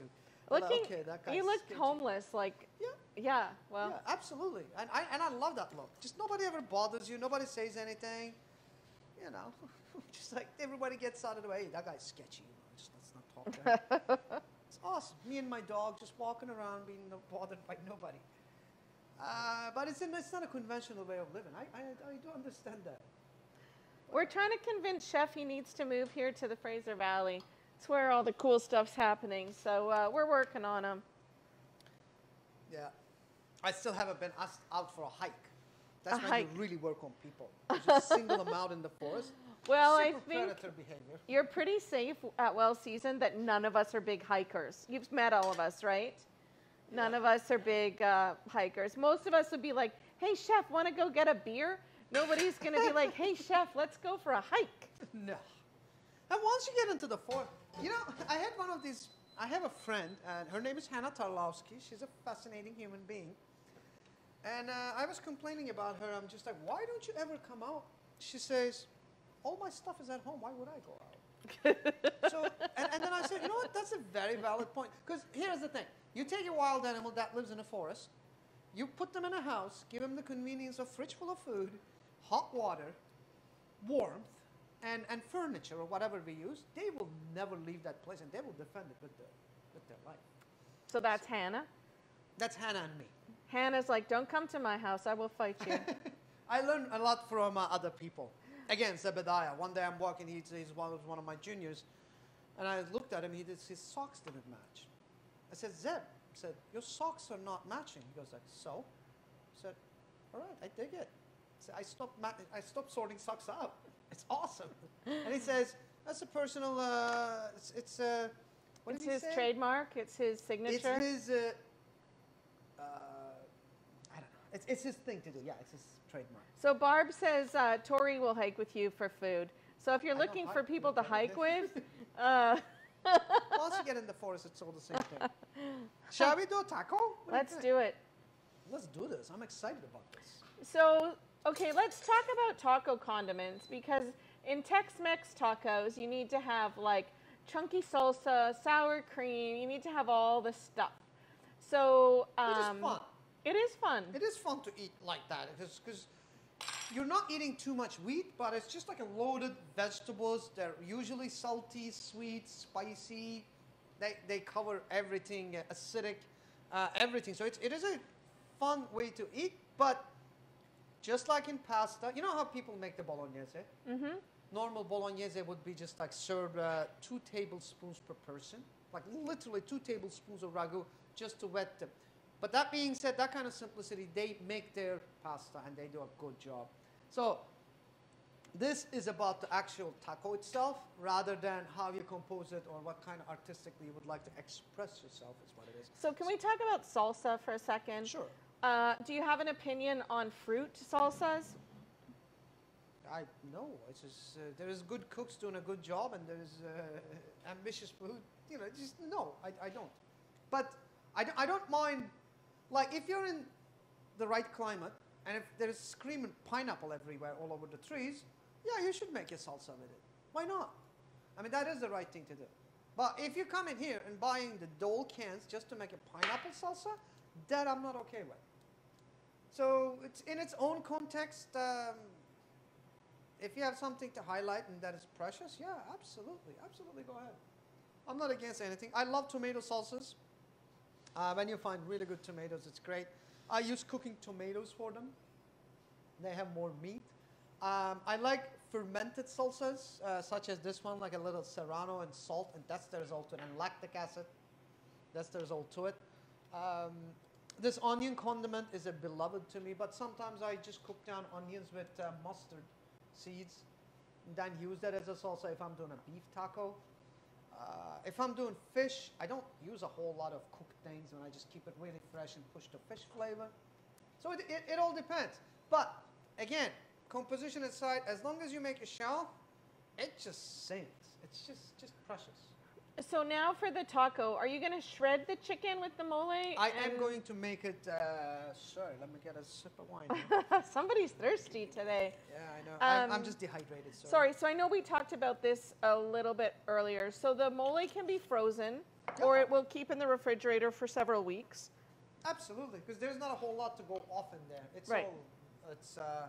Looking, like, okay, that guy you looked homeless. Like, yeah. Yeah, well. Yeah, absolutely. And I, and I love that look. Just nobody ever bothers you. Nobody says anything. You know, just like everybody gets out of the way. Hey, that guy's sketchy. Just, let's not talk that. It's awesome. Me and my dog just walking around being no bothered by nobody. Uh, but it's, in, it's not a conventional way of living. I, I, I do understand that. We're trying to convince Chef he needs to move here to the Fraser Valley. It's where all the cool stuff's happening. So uh, we're working on him. Yeah. I still haven't been asked out for a hike. That's when you really work on people. You just single them out in the forest. Well, super I think behavior. You're pretty safe at Well Seasoned that none of us are big hikers. You've met all of us, right? Yeah. None of us are big uh, hikers. Most of us would be like, hey, Chef, want to go get a beer? Nobody's going to be like, hey, Chef, let's go for a hike. No. And once you get into the forest, you know, I had one of these, I have a friend, and her name is Hannah Tarlowski. She's a fascinating human being. And uh, I was complaining about her. I'm just like, why don't you ever come out? She says, all my stuff is at home. Why would I go out? so, and, and then I said, you know what? That's a very valid point. Because here's the thing. You take a wild animal that lives in a forest. You put them in a house. Give them the convenience of a fridge full of food, hot water, warmth, and, and furniture or whatever we use, they will never leave that place and they will defend it with, the, with their life. So that's so, Hannah? That's Hannah and me. Hannah's like, don't come to my house. I will fight you. I learned a lot from uh, other people. Again, Zebediah. One day I'm walking, he's, he's one, one of my juniors, and I looked at him. He did, his socks didn't match. I said, Zeb, I said, your socks are not matching. He goes like, so? I said, all right, I dig it. I stopped, I stopped sorting socks out. It's awesome. And he says, that's a personal, uh, it's, it's uh, what it's did he say? It's his trademark. It's his signature. It's his, uh, uh, I don't know. It's, it's his thing to do. Yeah, it's his trademark. So Barb says, uh, Tori will hike with you for food. So if you're I looking for people to hike with. uh, Once you get in the forest, it's all the same thing. Shall we do a taco? What Let's do, do it. Let's do this. I'm excited about this. So. Okay, let's talk about taco condiments, because in Tex-Mex tacos, you need to have like chunky salsa, sour cream. You need to have all the stuff. So um, it is fun. It is fun. It is fun to eat like that, because you're not eating too much wheat, but it's just like a loaded vegetables. They're usually salty, sweet, spicy. They they cover everything, acidic, uh, everything. So it's, it is a fun way to eat, but just like in pasta, you know how people make the bolognese? Mm-hmm. Normal bolognese would be just like served uh, two tablespoons per person, like literally two tablespoons of ragu just to wet them. But that being said, that kind of simplicity, they make their pasta and they do a good job. So this is about the actual taco itself rather than how you compose it or what kind of artistically you would like to express yourself is what it is. So can we talk about salsa for a second? Sure. Uh, do you have an opinion on fruit salsas? I no. It's just, uh, there is good cooks doing a good job, and there is uh, ambitious food. You know, just no. I, I don't. But I, I don't mind. Like if you're in the right climate, and if there is screaming pineapple everywhere, all over the trees, yeah, you should make a salsa with it. Why not? I mean, that is the right thing to do. But if you come in here and buying the dole cans just to make a pineapple salsa, that I'm not okay with. So it's in its own context. Um, if you have something to highlight and that is precious, yeah, absolutely, absolutely go ahead. I'm not against anything. I love tomato salsas. Uh, when you find really good tomatoes, it's great. I use cooking tomatoes for them. They have more meat. Um, I like fermented salsas, uh, such as this one, like a little serrano and salt, and that's the result to it, and lactic acid, that's the result to it. Um, this onion condiment is a beloved to me, but sometimes I just cook down onions with uh, mustard seeds, and then use that as a salsa if I'm doing a beef taco. Uh, if I'm doing fish, I don't use a whole lot of cooked things, and I just keep it really fresh and push the fish flavor. So it, it, it all depends. But again, composition aside, as long as you make a shell, it just sinks. It's just, just precious. So now for the taco, are you going to shred the chicken with the mole? I am going to make it, uh, sorry, let me get a sip of wine. Somebody's thirsty today. Yeah, I know. Um, I'm, I'm just dehydrated. Sorry. sorry, so I know we talked about this a little bit earlier. So the mole can be frozen, yeah, or it will keep in the refrigerator for several weeks. Absolutely, because there's not a whole lot to go off in there. It's right. all, it's uh,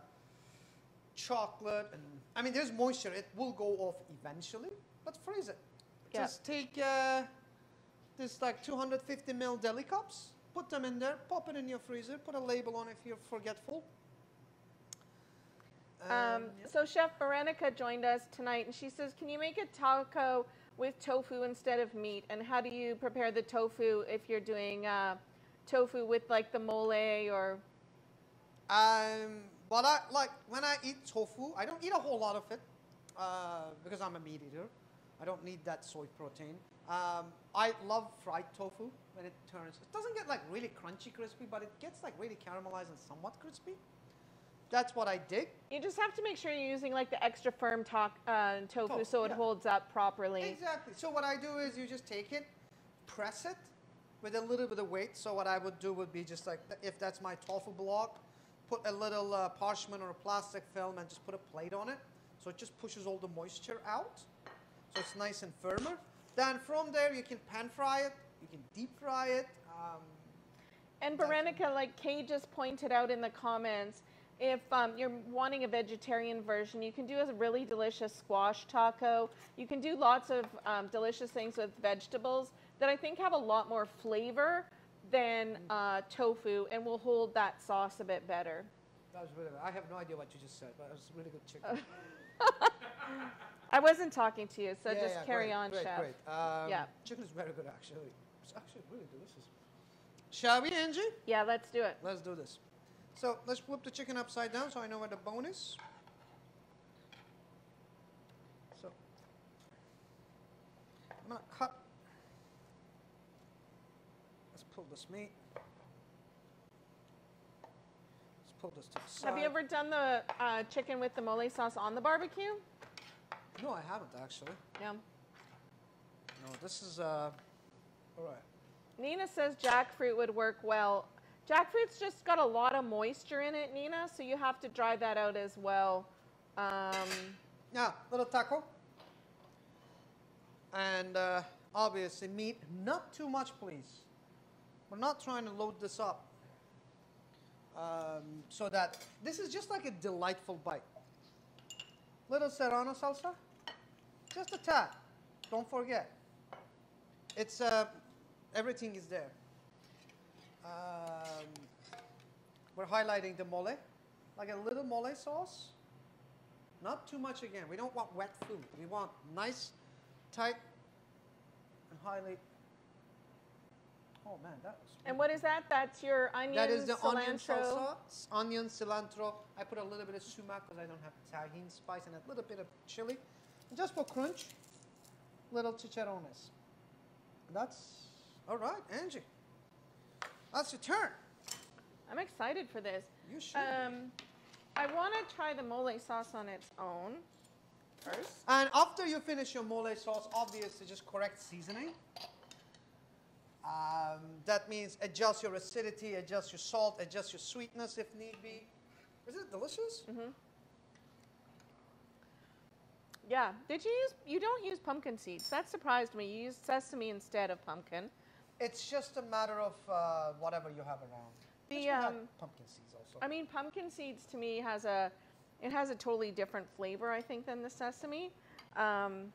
chocolate, and I mean, there's moisture. It will go off eventually, but freeze it. Yeah. Just take uh, this like two hundred fifty milliliter deli cups, put them in there, pop it in your freezer, put a label on if you're forgetful. Um, um, yeah. So Chef Veronica joined us tonight, and she says, can you make a taco with tofu instead of meat? And how do you prepare the tofu if you're doing uh, tofu with like the mole or? Um, but I, like when I eat tofu, I don't eat a whole lot of it uh, because I'm a meat eater. I don't need that soy protein. Um, I love fried tofu when it turns. It doesn't get like really crunchy crispy, but it gets like really caramelized and somewhat crispy. That's what I dig. You just have to make sure you're using like the extra firm to uh, tofu, tofu so it yeah. holds up properly. Exactly. So what I do is you just take it, press it with a little bit of weight. So what I would do would be just like, if that's my tofu block, put a little uh, parchment or a plastic film and just put a plate on it. So it just pushes all the moisture out. So it's nice and firmer. Then from there, you can pan fry it. You can deep fry it. Um, and Veronica, like Kay just pointed out in the comments, if um, you're wanting a vegetarian version, you can do a really delicious squash taco. You can do lots of um, delicious things with vegetables that I think have a lot more flavor than uh, tofu and will hold that sauce a bit better. That was really good. I have no idea what you just said, but it was really good chicken. I wasn't talking to you, so yeah, just yeah, carry great, on, great, Chef. Great. Um, yeah. Chicken is very good, actually. It's actually really delicious. Shall we, Angie? Yeah, let's do it. Let's do this. So let's flip the chicken upside down so I know where the bone is. So I'm going to cut. Let's pull this meat. Let's pull this to the side. Have you ever done the uh, chicken with the mole sauce on the barbecue? No, I haven't actually. Yeah. No, this is, uh, all right. Nina says jackfruit would work well. Jackfruit's just got a lot of moisture in it, Nina, so you have to dry that out as well. Um, yeah, little taco. And uh, obviously meat, not too much, please. We're not trying to load this up. Um, so that, this is just like a delightful bite. Little serrano salsa, just a tad, don't forget. It's, uh, everything is there. Um, we're highlighting the mole, like a little mole sauce. Not too much again, we don't want wet food. We want nice, tight, and highly, oh man, that was. And what is that? That's your onion, cilantro? That is the cilantro. Onion salsa, onion, cilantro. I put a little bit of sumac because I don't have tahini spice and a little bit of chili. And just for crunch, little chicharrones. That's, all right, Angie. That's your turn. I'm excited for this. You should. Um, I want to try the mole sauce on its own first. And after you finish your mole sauce, obviously just correct seasoning. Um, that means adjust your acidity, adjust your salt, adjust your sweetness if need be. Isn't it delicious? Mm-hmm. Yeah. Did you use, you don't use pumpkin seeds. That surprised me. You used sesame instead of pumpkin. It's just a matter of uh, whatever you have around. The, um, pumpkin seeds also. I mean, pumpkin seeds to me has a, it has a totally different flavor, I think, than the sesame. Um,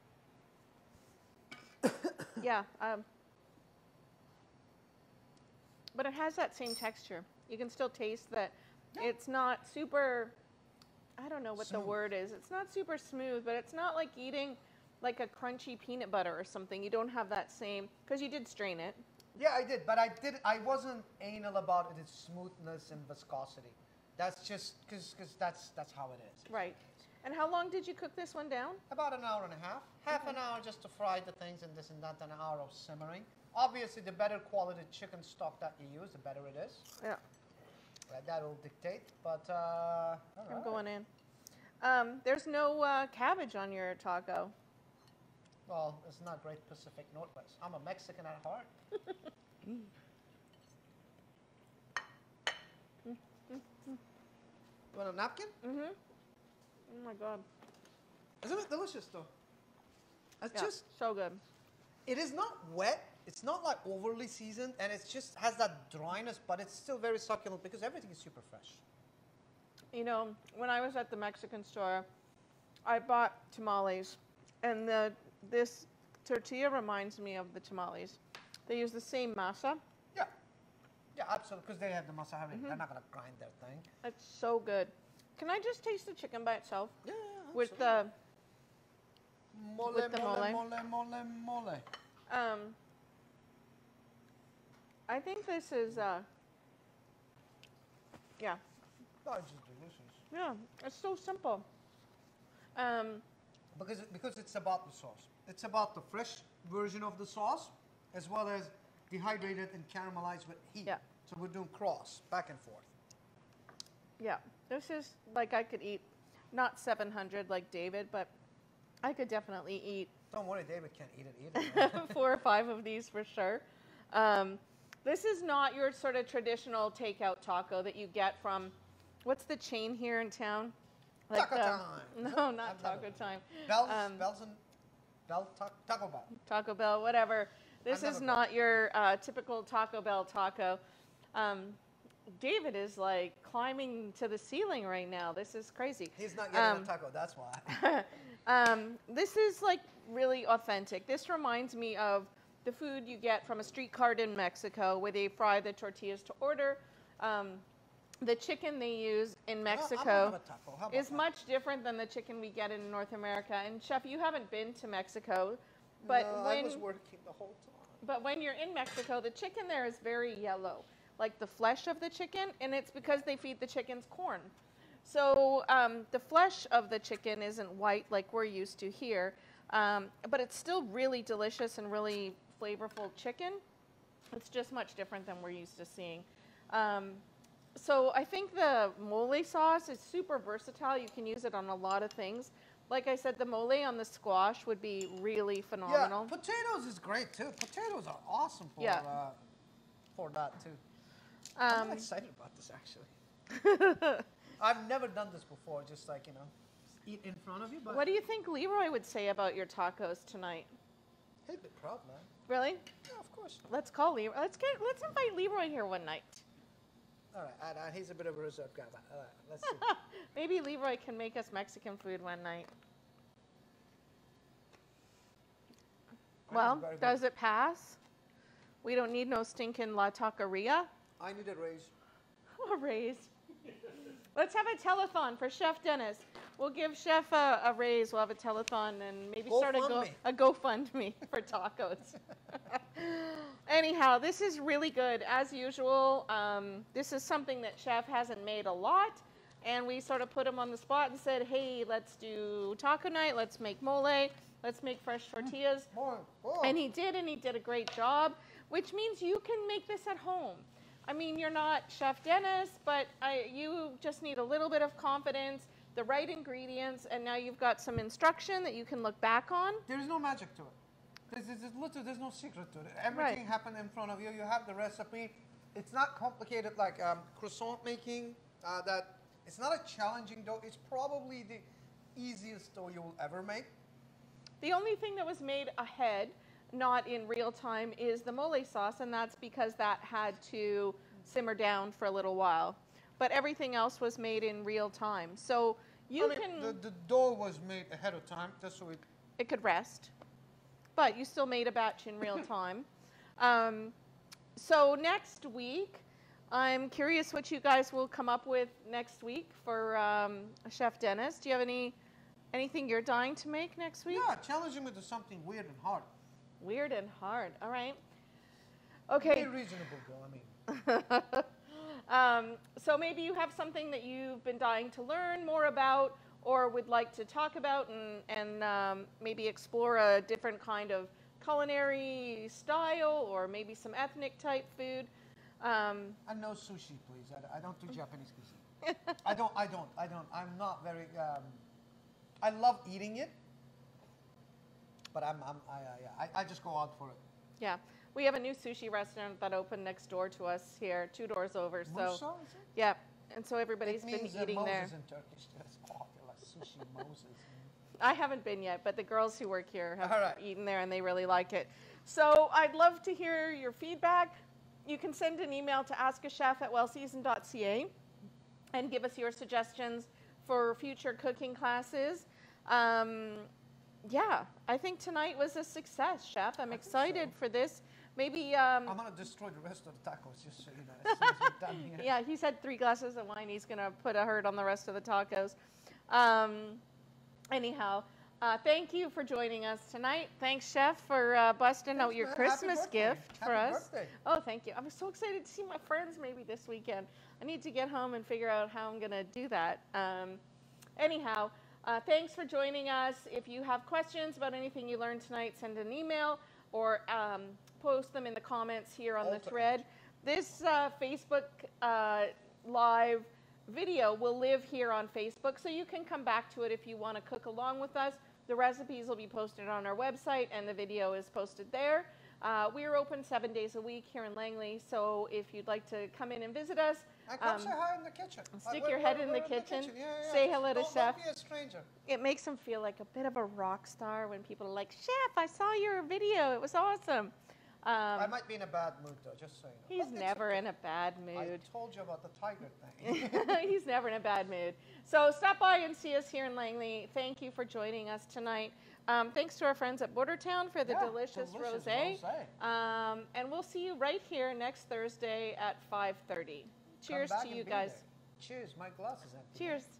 yeah. Um, but it has that same texture. You can still taste that. Yeah. It's not super, I don't know what so, the word is. It's not super smooth, but it's not like eating like a crunchy peanut butter or something. You don't have that same, because you did strain it. Yeah, I did, but I did. I wasn't anal about its smoothness and viscosity. That's just because that's that's how it is. Right. And how long did you cook this one down? About an hour and a half. Half mm-hmm. an hour just to fry the things and this and that, an hour of simmering. Obviously, the better quality chicken stock that you use, the better it is. Yeah. Right, that'll dictate, but uh, all right. I'm going in. Um, there's no uh, cabbage on your taco. Well, it's not great Pacific Northwest. I'm a Mexican at heart. mm. Mm, mm, mm. You want a napkin? Mm-hmm. Oh my God. Isn't it delicious though? It's yeah, just so good. It is not wet. It's not like overly seasoned, and it just has that dryness, but it's still very succulent because everything is super fresh. You know, when I was at the Mexican store, I bought tamales, and the this tortilla reminds me of the tamales. They use the same masa. Yeah. Yeah, absolutely, because they have the masa harina. Mm-hmm. They're not going to grind their thing. It's so good. Can I just taste the chicken by itself? Yeah, yeah, with the mole, with the mole, mole, mole, mole. Um, I think this is, uh, yeah. That is delicious. Yeah, it's so simple. Um, because because it's about the sauce. It's about the fresh version of the sauce, as well as dehydrated and caramelized with heat. Yeah. So we're doing cross back and forth. Yeah. This is like I could eat, not seven hundred like David, but I could definitely eat. Don't worry, David can't eat it either. Four or five of these for sure. Um, this is not your sort of traditional takeout taco that you get from, what's the chain here in town? Like taco the, Time. No, not I've Taco Time. Bell's, um, Bell's and, Bell, ta Taco Bell. Taco Bell, whatever. This I've is not your uh, typical Taco Bell taco. Um, David is like climbing to the ceiling right now. This is crazy. He's not getting um, a taco, that's why. um, this is like really authentic. This reminds me of the food you get from a street cart in Mexico where they fry the tortillas to order. Um, the chicken they use in Mexico uh, is that? much different than the chicken we get in North America. And Chef, you haven't been to Mexico, but no, when, I was working the whole time. But when you're in Mexico, the chicken there is very yellow, like the flesh of the chicken, and it's because they feed the chickens corn. So um, the flesh of the chicken isn't white like we're used to here, um, but it's still really delicious and really flavorful chicken. It's just much different than we're used to seeing. Um, so I think the mole sauce is super versatile. You can use it on a lot of things. Like I said, the mole on the squash would be really phenomenal. Yeah, potatoes is great too. Potatoes are awesome for, yeah. uh, for that too. I'm um, excited about this, actually. I've never done this before, just like, you know, eat in front of you. But what do you think Leroy would say about your tacos tonight? He'd be proud, man. Really? Yeah, of course. Let's call Leroy. Let's get. Let's invite Leroy here one night. All right. I, I, he's a bit of a reserve guy, but all right, let's see. Maybe Leroy can make us Mexican food one night. I well, does it pass? We don't need no stinking La Taqueria. I need a raise. A raise. Let's have a telethon for Chef Deniz. We'll give Chef a, a raise. We'll have a telethon and maybe go start a, go, a GoFundMe for tacos. Anyhow, this is really good. As usual, um, this is something that Chef hasn't made a lot. And we sort of put him on the spot and said, hey, let's do taco night. Let's make mole. Let's make fresh tortillas. More, more. And he did, and he did a great job, which means you can make this at home. I mean, you're not Chef Deniz, but I, you just need a little bit of confidence, the right ingredients, and now you've got some instruction that you can look back on. There's no magic to it. There's, there's, there's, there's no secret to it. Everything right. happened in front of you. You have the recipe. It's not complicated like um, croissant making. Uh, that It's not a challenging dough. It's probably the easiest dough you will ever make. The only thing that was made ahead, not in real time, is the mole sauce, and that's because that had to simmer down for a little while. But everything else was made in real time. So you I mean, can... The, the dough was made ahead of time, just so it... It could rest. But you still made a batch in real time. um, so next week, I'm curious what you guys will come up with next week for um, Chef Deniz. Do you have any anything you're dying to make next week? Yeah, challenge him with something weird and hard. Weird and hard. All right. Okay. Be reasonable, though. I mean. Um, so maybe you have something that you've been dying to learn more about or would like to talk about and, and um, maybe explore a different kind of culinary style or maybe some ethnic type food. Um, and no sushi, please. I, I don't do Japanese cuisine. I don't, I don't, I don't. I'm not very, um, I love eating it, but I'm, I'm, I, I, I just go out for it. Yeah. We have a new sushi restaurant that opened next door to us here, two doors over. So, Musa, is it? Yeah, and so everybody's been eating Moses there. In Turkish. That's popular, sushi Moses. I haven't been yet, but the girls who work here have right. eaten there, and they really like it. So I'd love to hear your feedback. You can send an email to ask a chef at well seasoned dot c a and give us your suggestions for future cooking classes. Um, yeah, I think tonight was a success, Chef. I'm I excited so. for this. Maybe um, I'm gonna destroy the rest of the tacos. Just so you know. As soon as we're done here. Yeah, he's had three glasses of wine. He's gonna put a hurt on the rest of the tacos. Um, anyhow, uh, thank you for joining us tonight. Thanks, Chef, for uh, busting Thanks, out your man. Christmas gift Happy for us. Birthday. Oh, thank you. I'm so excited to see my friends maybe this weekend. I need to get home and figure out how I'm gonna do that. Um, anyhow, uh, thanks for joining us. If you have questions about anything you learned tonight, send an email or. Um, post them in the comments here on the thread. This uh, Facebook uh, live video will live here on Facebook, so you can come back to it if you want to cook along with us. The recipes will be posted on our website, and the video is posted there. Uh, we are open seven days a week here in Langley, so if you'd like to come in and visit us. And come um, say hi in the kitchen. Stick we're, your head we're, in, we're the in the kitchen. kitchen. Yeah, yeah. Say hello to don't, Chef. Don't be a stranger. It makes them feel like a bit of a rock star when people are like, Chef, I saw your video. It was awesome. Um, I might be in a bad mood, though, just so you know. He's never in a bad mood. I told you about the tiger thing. He's never in a bad mood. So stop by and see us here in Langley. Thank you for joining us tonight. Um, thanks to our friends at Bordertown for the yeah, delicious, delicious rosé. Rosé. Um, and we'll see you right here next Thursday at five thirty. Cheers to you guys. There. Cheers. My glass is empty. Cheers.